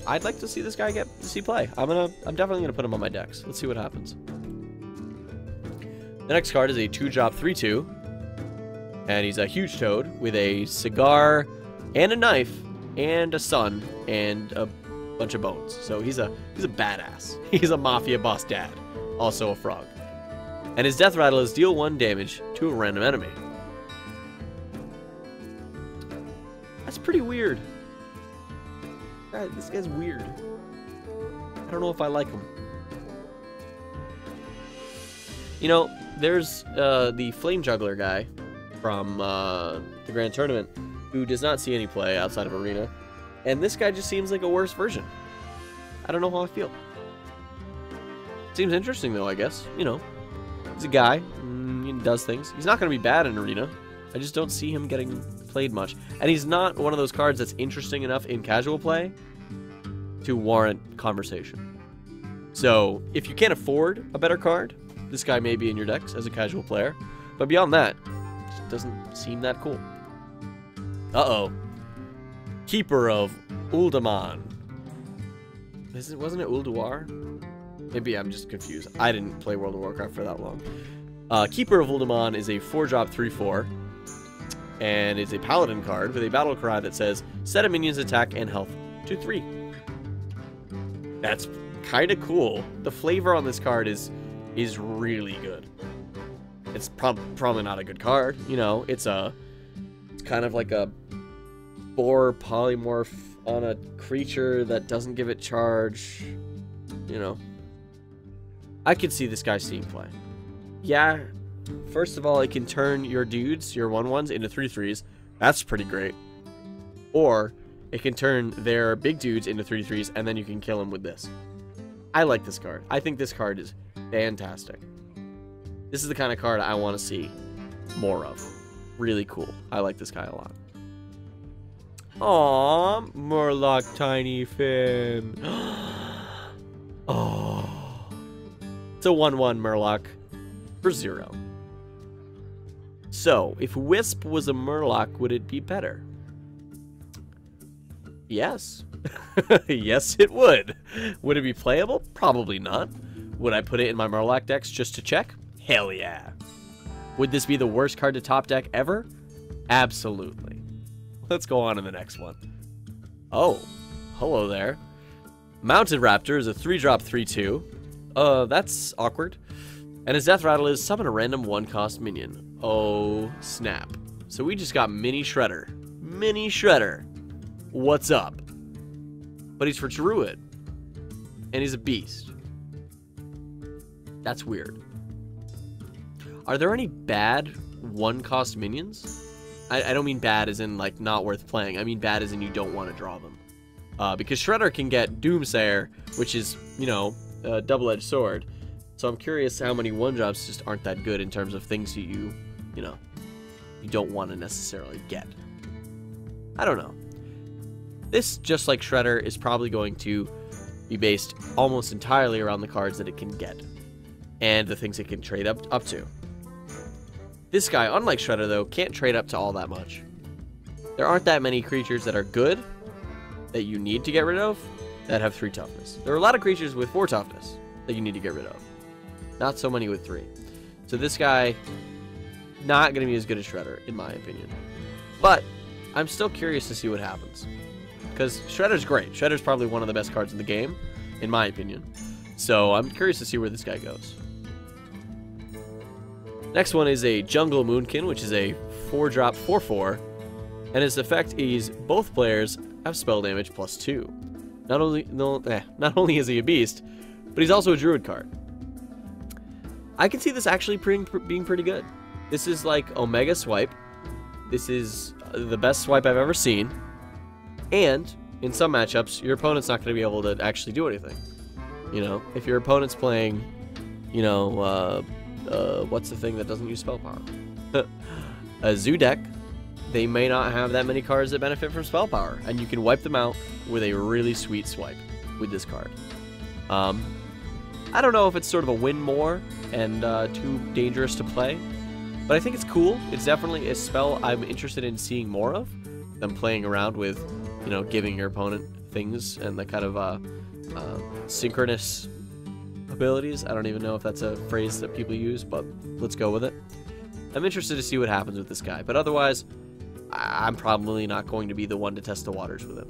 I'd like to see this guy get to see play. I'm gonna, I'm definitely going to put him on my decks. Let's see what happens. The next card is a two drop three two. And he's a huge toad with a cigar and a knife and a sun and a bunch of bones. So he's a he's a badass. He's a mafia boss dad. Also a frog. And his death rattle is deal one damage to a random enemy. That's pretty weird. God, this guy's weird. I don't know if I like him. You know, there's uh, the flame juggler guy from uh, the Grand Tournament who does not see any play outside of Arena. And this guy just seems like a worse version. I don't know how I feel. Seems interesting, though, I guess. You know, he's a guy. Mm, he does things. He's not going to be bad in Arena. I just don't see him getting played much. And he's not one of those cards that's interesting enough in casual play to warrant conversation. So, if you can't afford a better card, this guy may be in your decks as a casual player. But beyond that, it just doesn't seem that cool. Uh-oh. Keeper of Uldaman. Isn't, wasn't it Ulduar? Maybe I'm just confused. I didn't play World of Warcraft for that long. Uh, Keeper of Uldaman is a four drop three four, and it's a paladin card with a battle cry that says, set a minion's attack and health to three. That's kind of cool. The flavor on this card is is really good. It's prob probably not a good card. You know, it's a it's kind of like a boar polymorph on a creature that doesn't give it charge. You know, I could see this guy seeing play. Yeah, first of all, it can turn your dudes, your one ones, into three threes. That's pretty great. Or, it can turn their big dudes into three threes, and then you can kill them with this. I like this card. I think this card is fantastic. This is the kind of card I want to see more of. Really cool. I like this guy a lot. Aww, Murloc Tiny Fin. Oh, it's a one one Murloc. For zero. So, if Wisp was a Murloc, would it be better? Yes. Yes, it would. Would it be playable? Probably not. Would I put it in my Murloc decks just to check? Hell yeah. Would this be the worst card to top deck ever? Absolutely. Let's go on to the next one. Oh, hello there. Mounted Raptor is a three drop three two. Uh, that's awkward. And his death rattle is summon a random one cost minion. Oh, snap. So we just got Mini Shredder. Mini Shredder. What's up? But he's for Druid. And he's a beast. That's weird. Are there any bad one cost minions? I, I don't mean bad as in, like, not worth playing. I mean bad as in you don't want to draw them. Uh, because Shredder can get Doomsayer, which is, you know, a double-edged sword. So I'm curious how many one drops just aren't that good in terms of things that you, you know, you don't want to necessarily get. I don't know. This, just like Shredder, is probably going to be based almost entirely around the cards that it can get and the things it can trade up, up to. This guy, unlike Shredder, though, can't trade up to all that much. There aren't that many creatures that are good that you need to get rid of that have three toughness. There are a lot of creatures with four toughness that you need to get rid of. Not so many with three. So this guy, not going to be as good as Shredder, in my opinion. But I'm still curious to see what happens. Because Shredder's great. Shredder's probably one of the best cards in the game, in my opinion. So I'm curious to see where this guy goes. Next one is a Jungle Moonkin, which is a four drop four four. And its effect is both players have spell damage plus two. Not only, no, eh, not only is he a beast, but he's also a Druid card. I can see this actually pre being pretty good. This is like Omega Swipe. This is the best swipe I've ever seen. And in some matchups, your opponent's not going to be able to actually do anything. You know, if your opponent's playing, you know, uh, uh, what's the thing that doesn't use spell power? A Zoo deck, they may not have that many cards that benefit from spell power. And you can wipe them out with a really sweet swipe with this card. Um, I don't know if it's sort of a win more and uh, too dangerous to play, but I think it's cool. It's definitely a spell I'm interested in seeing more of than playing around with, you know, giving your opponent things and the kind of uh, uh, synchronous abilities. I don't even know if that's a phrase that people use, but let's go with it. I'm interested to see what happens with this guy, but otherwise, I'm probably not going to be the one to test the waters with him.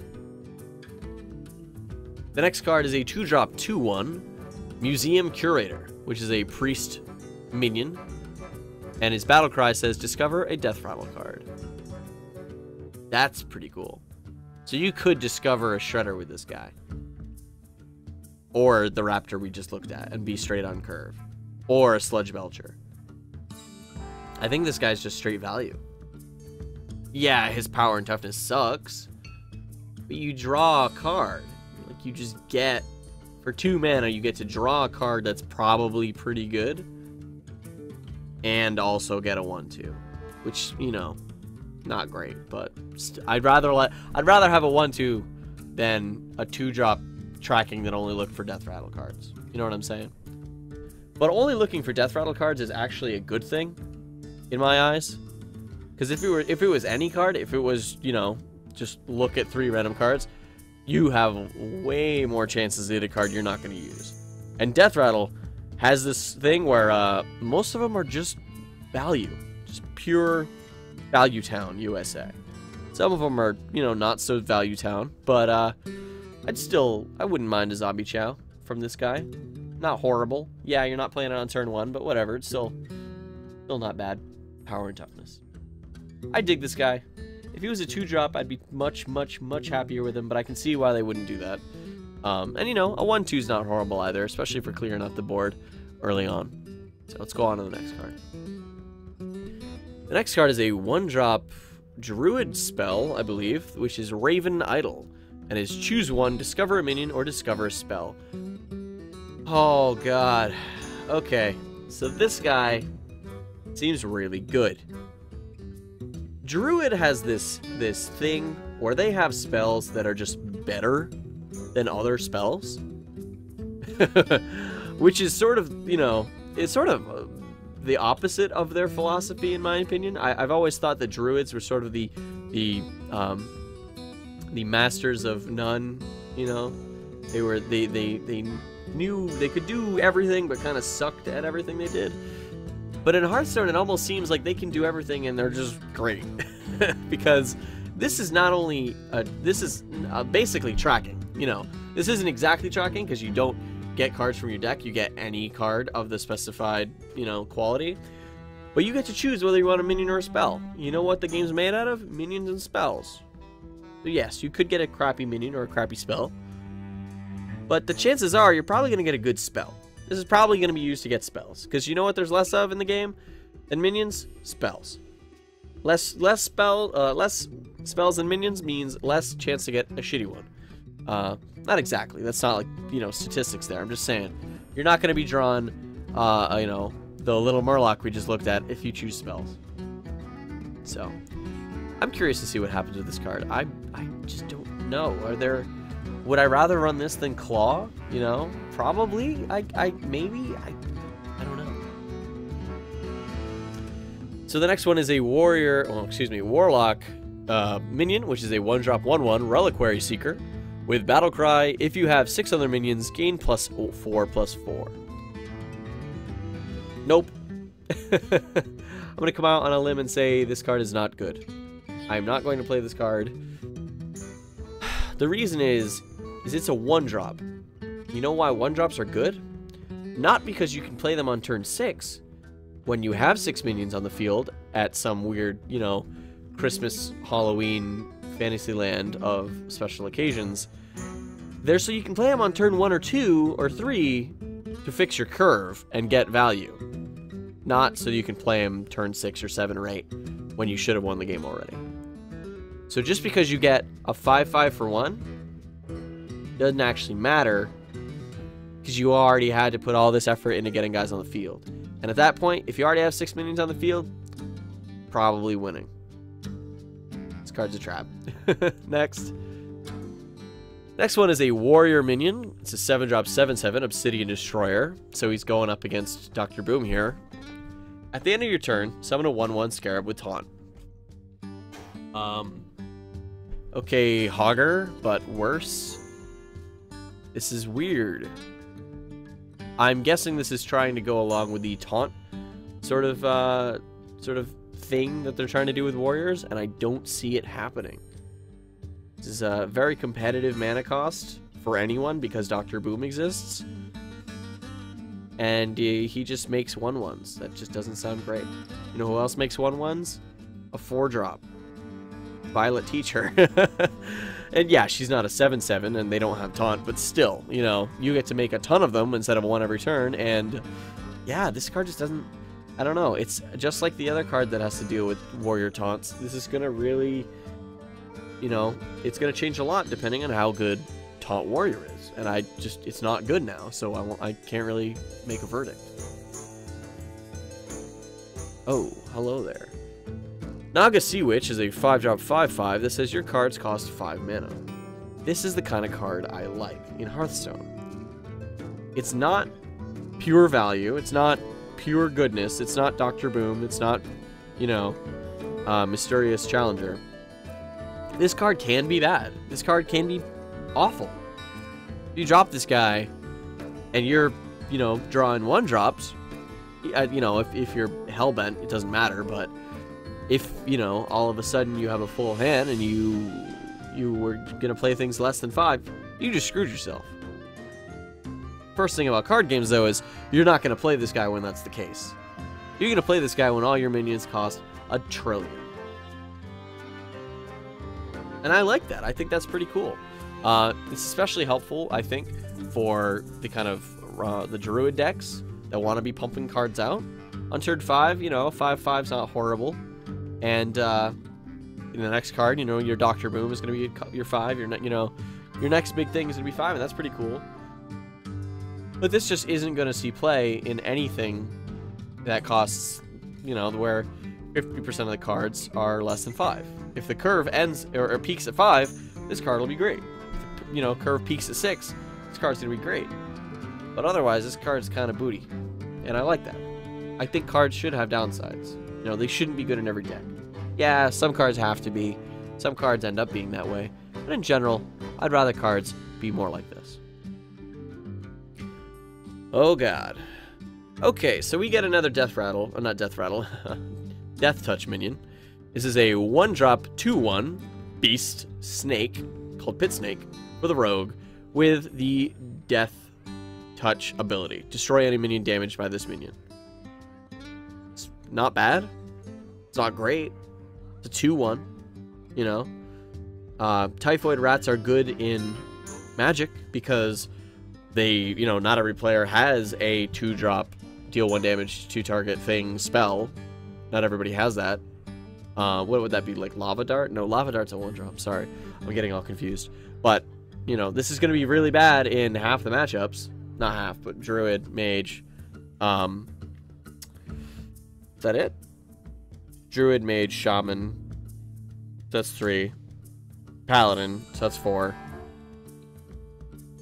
The next card is a two-drop two one, Museum Curator, which is a priest minion, and his battle cry says, discover a death rattle card. That's pretty cool. So you could discover a Shredder with this guy. Or the Raptor we just looked at and be straight on curve. Or a Sludge Belcher. I think this guy's just straight value. Yeah, his power and toughness sucks. But you draw a card. Like, you just get... For two mana, you get to draw a card that's probably pretty good. And also get a one two. Which, you know... Not great, but st I'd rather let I'd rather have a one two than a two-drop tracking that only looked for death rattle cards. You know what I'm saying? But only looking for death rattle cards is actually a good thing, in my eyes. Because if it were if it was any card, if it was you know just look at three random cards, you have way more chances to hit a card you're not going to use. And death rattle has this thing where uh, most of them are just value, just pure. Value Town, U S A. Some of them are, you know, not so Value Town, but uh, I'd still, I wouldn't mind a Zombie Chow from this guy. Not horrible. Yeah, you're not playing it on turn one, but whatever. It's still, still not bad. Power and toughness. I dig this guy. If he was a two-drop, I'd be much, much, much happier with him, but I can see why they wouldn't do that. Um, and, you know, a one two's not horrible either, especially for clearing up the board early on. So let's go on to the next card. The next card is a one-drop druid spell, I believe, which is Raven Idol, and is choose one, discover a minion, or discover a spell. Oh, God. Okay, so this guy seems really good. Druid has this, this thing where they have spells that are just better than other spells, which is sort of, you know, it's sort of... Uh, the opposite of their philosophy, in my opinion. I, I've always thought that druids were sort of the the um, the masters of none. You know, they were they they they knew they could do everything, but kind of sucked at everything they did. But in Hearthstone, it almost seems like they can do everything and they're just great because this is not only a, this is a basically tracking. You know, this isn't exactly tracking because you don't get cards from your deck, you get any card of the specified, you know, quality. But you get to choose whether you want a minion or a spell. You know what the game's made out of? Minions and spells. So yes, you could get a crappy minion or a crappy spell. But the chances are you're probably going to get a good spell. This is probably going to be used to get spells. Because you know what there's less of in the game than minions? Spells. Less less spell uh, less spells than minions means less chance to get a shitty one. Uh, not exactly. That's not like, you know, statistics there. I'm just saying, you're not going to be drawn, uh, you know, the little Murloc we just looked at if you choose spells. So, I'm curious to see what happens with this card. I, I just don't know. Are there? Would I rather run this than Claw? You know, probably. I, I maybe. I, I don't know. So the next one is a warrior. Well, excuse me, warlock uh, minion, which is a one-drop one one Reliquary Seeker. With battle cry, if you have six other minions, gain plus four plus four. Nope. I'm gonna come out on a limb and say this card is not good. I'm not going to play this card. The reason is, is it's a one drop. You know why one drops are good? Not because you can play them on turn six, when you have six minions on the field at some weird, you know, Christmas, Halloween, Fantasyland of special occasions. There, so you can play them on turn one or two or three to fix your curve and get value. Not so you can play them turn six or seven or eight when you should have won the game already. So just because you get a five five for one doesn't actually matter because you already had to put all this effort into getting guys on the field. And at that point, if you already have six minions on the field, probably winning. Card's a trap. Next. Next one is a warrior minion. It's a seven drop seven seven Obsidian Destroyer. So he's going up against Doctor Boom here. At the end of your turn, summon a one one Scarab with Taunt. Um, okay, Hogger, but worse. This is weird. I'm guessing this is trying to go along with the Taunt sort of uh, sort of thing that they're trying to do with warriors, and I don't see it happening. This is a very competitive mana cost for anyone because Doctor Boom exists. And he just makes one ones. That just doesn't sound great. You know who else makes one ones? A four drop. Violet Teacher. And yeah, she's not a seven seven, and they don't have taunt, but still, you know, you get to make a ton of them instead of one every turn, and yeah, this card just doesn't... I don't know. It's just like the other card that has to deal with warrior taunts. This is going to really, you know, it's going to change a lot depending on how good taunt warrior is. And I just, it's not good now, so I, won't, I can't really make a verdict. Oh, hello there. Naga Sea Witch is a five drop five five that says your cards cost five mana. This is the kind of card I like in Hearthstone. It's not pure value. It's not pure goodness. It's not Doctor Boom. It's not, you know, uh, Mysterious Challenger. This card can be bad. This card can be awful. You drop this guy, and you're, you know, drawing one drops. You know, if, if you're hellbent, it doesn't matter, but... if, you know, all of a sudden you have a full hand and you you were going to play things less than five, you just screwed yourself. First thing about card games, though, is you're not going to play this guy when that's the case. You're going to play this guy when all your minions cost a trillion. And I like that. I think that's pretty cool. Uh, it's especially helpful, I think, for the kind of, uh, the Druid decks that want to be pumping cards out. On turn five, you know, five five's not horrible. And uh, in the next card, you know, your Doctor Boom is going to be your five. Your, you know, your next big thing is going to be five, and that's pretty cool. But this just isn't going to see play in anything that costs, you know, where fifty percent of the cards are less than five. If the curve ends or, or peaks at five, this card will be great. If the, you know, curve peaks at six, this card's going to be great. But otherwise, this card's kind of booty, and I like that. I think cards should have downsides. You know, they shouldn't be good in every deck. Yeah, some cards have to be. Some cards end up being that way. But in general, I'd rather cards be more like this. Oh, God. Okay, so we get another Death Rattle. Or not Death Rattle. Death Touch minion. This is a one drop two one beast snake called Pit Snake for the rogue with the Death Touch ability. Destroy any minion damaged by this minion. It's not bad. It's not great. It's a two one, you know. Uh, typhoid rats are good in Magic because they, you know, not every player has a two drop deal one damage to target thing spell. Not everybody has that. Uh, what would that be, like Lava Dart? No, Lava Dart's a one drop, sorry. I'm getting all confused. But, you know, this is going to be really bad in half the matchups. Not half, but Druid, Mage. Um, is that it? Druid, Mage, Shaman, so that's three. Paladin, so that's four.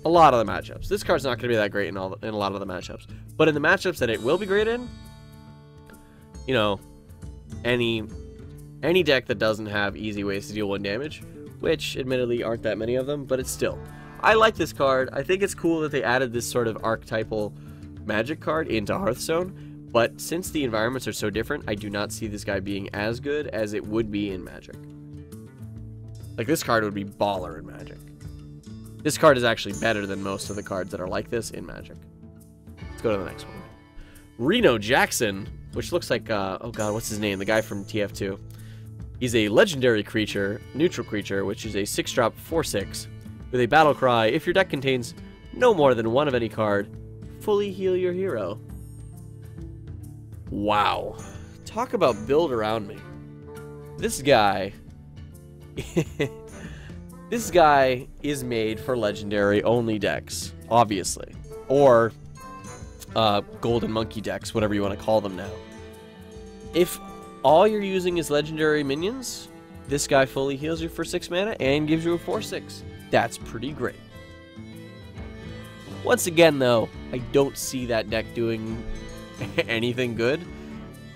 A lot of the matchups. This card's not going to be that great in all the, in a lot of the matchups. But in the matchups that it will be great in, you know, any any deck that doesn't have easy ways to deal one damage, which admittedly aren't that many of them, but it's still. I like this card. I think it's cool that they added this sort of archetypal Magic card into Hearthstone. But since the environments are so different, I do not see this guy being as good as it would be in Magic. Like, this card would be baller in Magic. This card is actually better than most of the cards that are like this in Magic. Let's go to the next one. Reno Jackson, which looks like, uh, oh god, what's his name? The guy from T F two. He's a legendary creature, neutral creature, which is a six drop four six, with a battle cry. If your deck contains no more than one of any card, fully heal your hero. Wow. Talk about build around me. This guy... this guy is made for legendary only decks, obviously. Or uh, Golden Monkey decks, whatever you want to call them now. If all you're using is legendary minions, this guy fully heals you for six mana and gives you a four six. That's pretty great. Once again, though, I don't see that deck doing... anything good,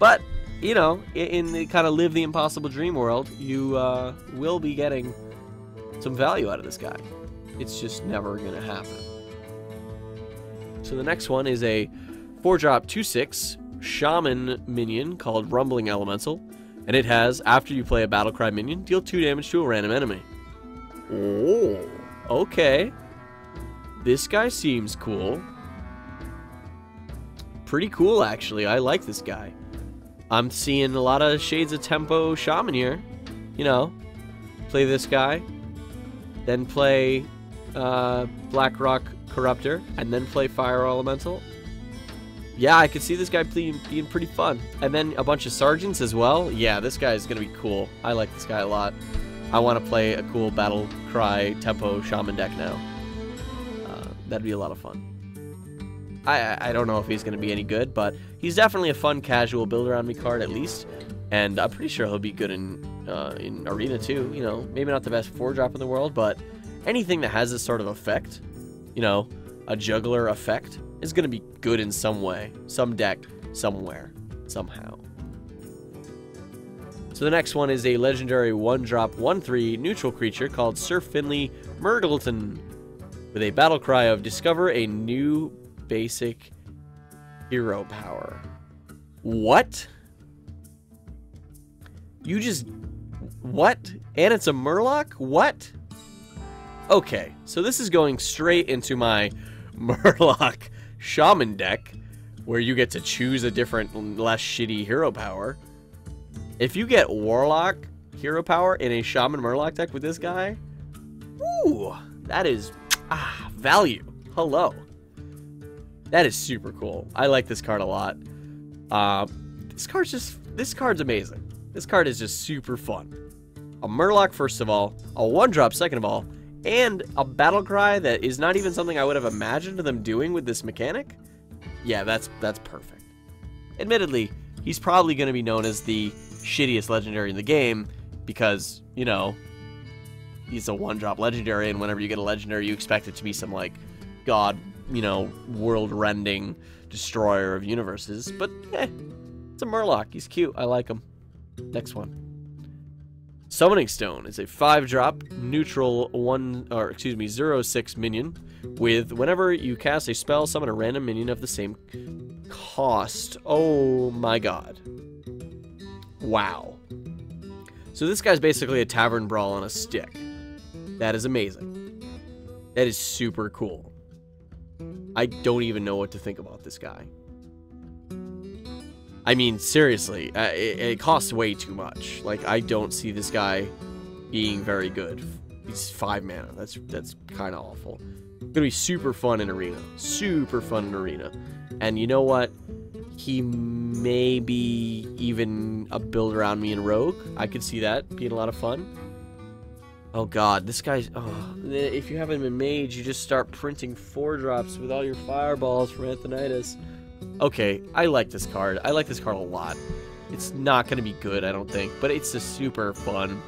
but you know, in the kind of live the impossible dream world, you uh, will be getting some value out of this guy. It's just never gonna happen. So the next one is a four drop two six shaman minion called Rumbling Elemental, and it has, after you play a Battlecry minion, deal two damage to a random enemy. Oh, okay. This guy seems cool. Pretty cool, actually. I like this guy. I'm seeing a lot of shades of tempo shaman here. You know, play this guy, then play uh, Blackrock Corruptor, and then play Fire Elemental. Yeah, I could see this guy being, being pretty fun. And then a bunch of sergeants as well. Yeah, this guy is going to be cool. I like this guy a lot. I want to play a cool battle cry tempo shaman deck now. Uh, that'd be a lot of fun. I, I don't know if he's going to be any good, but he's definitely a fun casual build around me card at least. And I'm pretty sure he'll be good in uh, in Arena too. You know, maybe not the best four drop in the world, but anything that has this sort of effect, you know, a juggler effect, is going to be good in some way, some deck, somewhere, somehow. So the next one is a legendary one drop one three neutral creature called Sir Finley Murgleton, with a battle cry of discover a new basic hero power. What? You just... what? And it's a Murloc? What? Okay, so this is going straight into my Murloc shaman deck, where you get to choose a different, less shitty hero power. If you get Warlock hero power in a Shaman Murloc deck with this guy, ooh, that is ah value. Hello, that is super cool. I like this card a lot. Uh, this card's just this card's amazing. This card is just super fun. A Murloc first of all, a one drop second of all, and a battle cry that is not even something I would have imagined them doing with this mechanic. Yeah, that's that's perfect. Admittedly, he's probably going to be known as the shittiest legendary in the game because, you know, he's a one drop legendary, and whenever you get a legendary you expect it to be some, like, god, you know, world-rending destroyer of universes, but eh, it's a Murloc. He's cute. I like him. Next one. Summoning Stone is a five drop neutral one, or excuse me, zero six minion with whenever you cast a spell, summon a random minion of the same cost. Oh my god. Wow. So this guy's basically a Tavern Brawl on a stick. That is amazing. That is super cool. I don't even know what to think about this guy. I mean, seriously, uh, it, it costs way too much. Like, I don't see this guy being very good. He's five mana. That's that's kind of awful. It's gonna be super fun in Arena. Super fun in Arena. And you know what? He may be even a build around me in Rogue. I could see that being a lot of fun. Oh god, this guy's... oh, if you haven't been mage, you just start printing four drops with all your fireballs from Athenitis. Okay, I like this card. I like this card a lot. It's not going to be good, I don't think, but it's just super fun.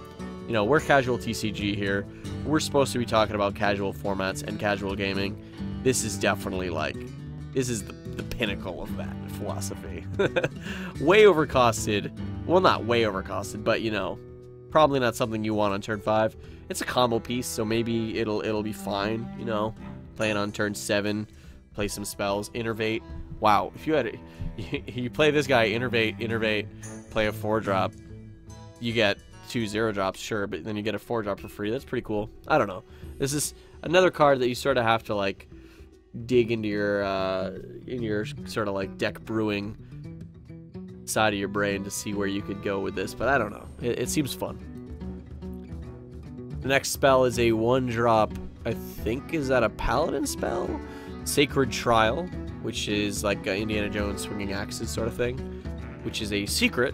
You know, we're Casual T C G here. We're supposed to be talking about casual formats and casual gaming. This is definitely like... this is the, the pinnacle of that philosophy. Way overcosted. Well, not way overcosted, but, you know, probably not something you want on turn five. It's a combo piece, so maybe it'll it'll be fine, you know. Play it on turn seven, play some spells, innervate. Wow, if you had a, you, you play this guy, innervate, innervate, play a four drop, you get two zero drops, sure, but then you get a four drop for free. That's pretty cool. I don't know. This is another card that you sort of have to, like, dig into your uh in your sort of like deck brewing side of your brain to see where you could go with this, but I don't know, it, it seems fun. The next spell is a one drop, I think, is that a paladin spell, Sacred Trial, which is like a Indiana Jones swinging axes sort of thing, which is a secret.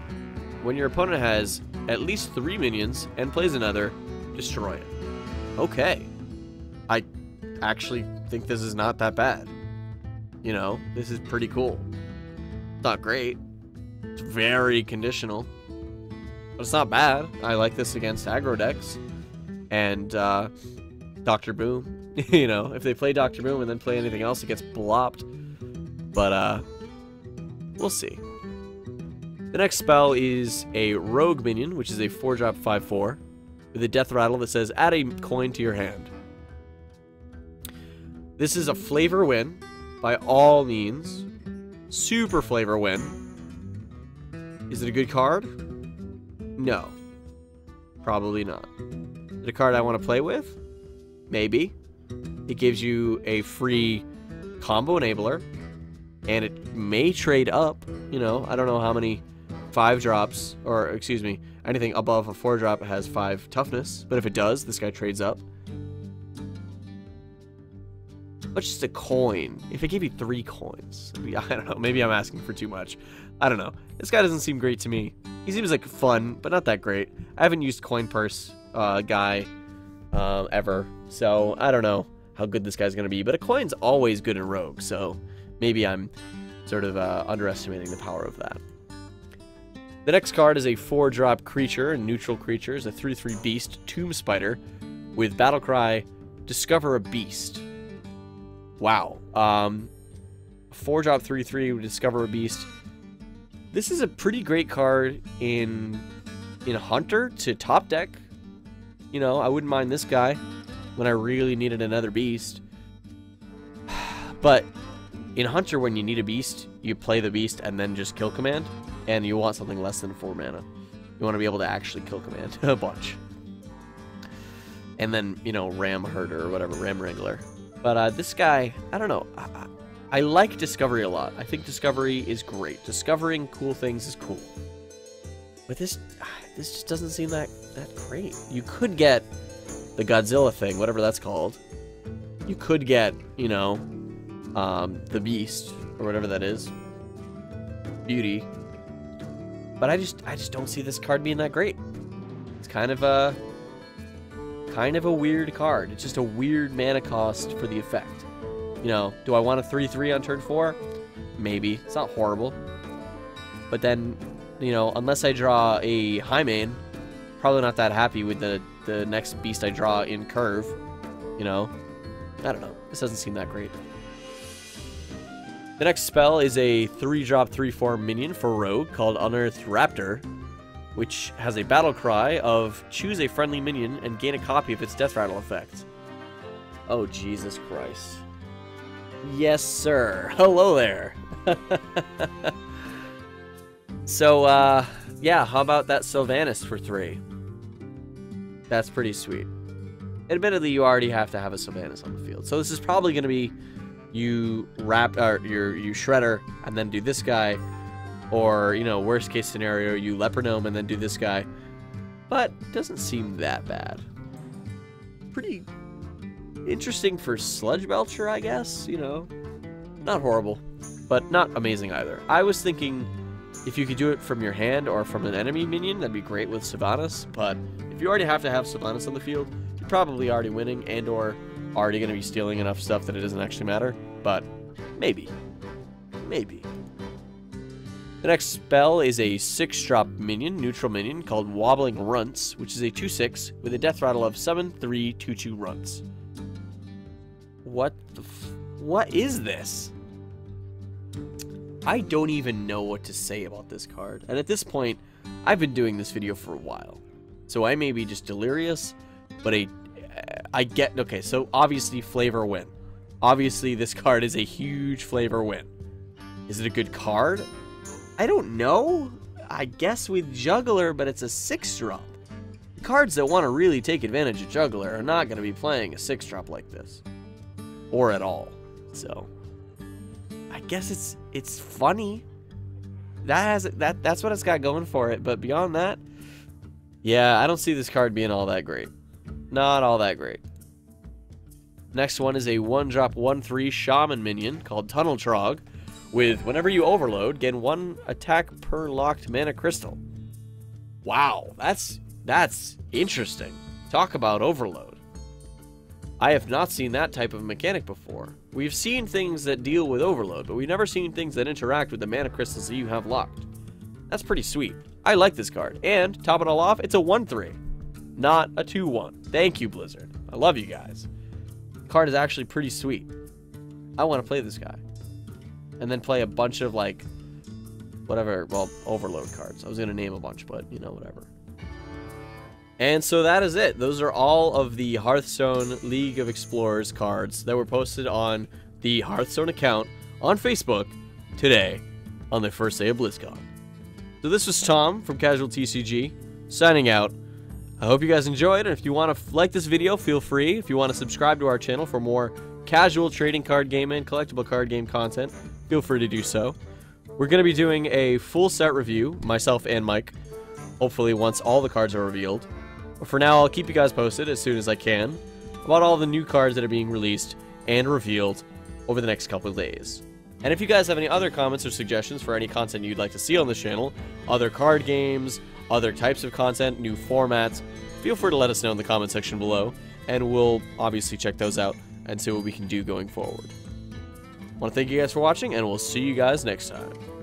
When your opponent has at least three minions and plays another, destroy it. Okay, I actually think this is not that bad. You know, this is pretty cool. It's not great. It's very conditional. But it's not bad. I like this against aggro decks. And uh, Doctor Boom. You know, if they play Doctor Boom and then play anything else, it gets blopped. But uh, we'll see. The next spell is a Rogue minion, which is a four drop five four, with a death rattle that says add a coin to your hand. This is a flavor win, by all means. Super flavor win. Is it a good card? No. Probably not. Is it a card I want to play with? Maybe. It gives you a free combo enabler, and it may trade up. You know, I don't know how many five drops, or excuse me, anything above a four drop has five toughness, but if it does, this guy trades up. What's just a coin? If it gave you three coins, I don't know, maybe I'm asking for too much. I don't know. This guy doesn't seem great to me. He seems like fun, but not that great. I haven't used coin purse uh, guy uh, ever, so I don't know how good this guy's going to be, but a coin's always good in Rogue, so maybe I'm sort of uh, underestimating the power of that. The next card is a four-drop creature, a neutral creature, is a three three beast, Tomb Spider, with Battlecry, Discover a Beast. Wow. Um, four-drop three three, Discover a Beast. This is a pretty great card in, in Hunter to top deck. You know, I wouldn't mind this guy when I really needed another beast. But in Hunter, when you need a beast, you play the beast and then just kill command, and you want something less than four mana. You want to be able to actually kill command a bunch. And then, you know, Ram Herder or whatever, Ram Wrangler. But uh, this guy, I don't know. I, I like Discovery a lot. I think Discovery is great. Discovering cool things is cool. But this this just doesn't seem that, that great. You could get the Godzilla thing, whatever that's called. You could get, you know, um, the Beast, or whatever that is. Beauty. But I just, I just don't see this card being that great. It's kind of a, kind of a weird card. It's just a weird mana cost for the effect. You know, do I want a three three on turn four? Maybe. It's not horrible. But then, you know, unless I draw a high main, probably not that happy with the, the next beast I draw in curve. You know, I don't know. This doesn't seem that great. The next spell is a three-drop, three four minion for Rogue called Unearthed Raptor, which has a battle cry of choose a friendly minion and gain a copy of its death rattle effect. Oh, Jesus Christ. Yes, sir. Hello there. So, uh, yeah, how about that Sylvanas for three? That's pretty sweet. Admittedly, you already have to have a Sylvanas on the field, so this is probably going to be you wrap or your you Shredder and then do this guy, or, you know, worst case scenario, you Leper Gnome and then do this guy. But doesn't seem that bad. Pretty interesting for Sludge Belcher, I guess. You know, not horrible, but not amazing either. I was thinking if you could do it from your hand or from an enemy minion, that'd be great with Sylvanas. But if you already have to have Sylvanas on the field, you're probably already winning and or already going to be stealing enough stuff that it doesn't actually matter, but maybe. Maybe. The next spell is a six-drop minion, neutral minion, called Wobbling Runts, which is a two six with a death rattle of seven three two two Runts. What the f... What is this? I don't even know what to say about this card, and at this point, I've been doing this video for a while, so I may be just delirious, but a I get... Okay, so obviously flavor win. Obviously this card is a huge flavor win. Is it a good card? I don't know. I guess with Juggler, but it's a six-drop. Cards that want to really take advantage of Juggler are not going to be playing a six-drop like this. Or at all. So, I guess it's it's funny. That has that That's what it's got going for it. But beyond that, yeah, I don't see this card being all that great. Not all that great. Next one is a one-drop one three shaman minion called Tunnel Trog with whenever you overload, gain one attack per locked mana crystal. Wow, that's that's interesting. Talk about overload. I have not seen that type of mechanic before. We've seen things that deal with overload, but we've never seen things that interact with the mana crystals that you have locked. That's pretty sweet. I like this card. And, top it all off, it's a one three. Not a two one. Thank you, Blizzard. I love you guys. The card is actually pretty sweet. I want to play this guy. And then play a bunch of, like, whatever, well, overload cards. I was going to name a bunch, but, you know, whatever. And so that is it. Those are all of the Hearthstone League of Explorers cards that were posted on the Hearthstone account on Facebook today on the first day of BlizzCon. So this was Tom from Casual T C G, signing out. I hope you guys enjoyed, and if you want to like this video, feel free. If you want to subscribe to our channel for more casual trading card game and collectible card game content, feel free to do so. We're going to be doing a full set review, myself and Mike, hopefully once all the cards are revealed. But for now, I'll keep you guys posted as soon as I can about all the new cards that are being released and revealed over the next couple of days. And if you guys have any other comments or suggestions for any content you'd like to see on this channel, other card games, other types of content, new formats, feel free to let us know in the comment section below, and we'll obviously check those out and see what we can do going forward. I want to thank you guys for watching, and we'll see you guys next time.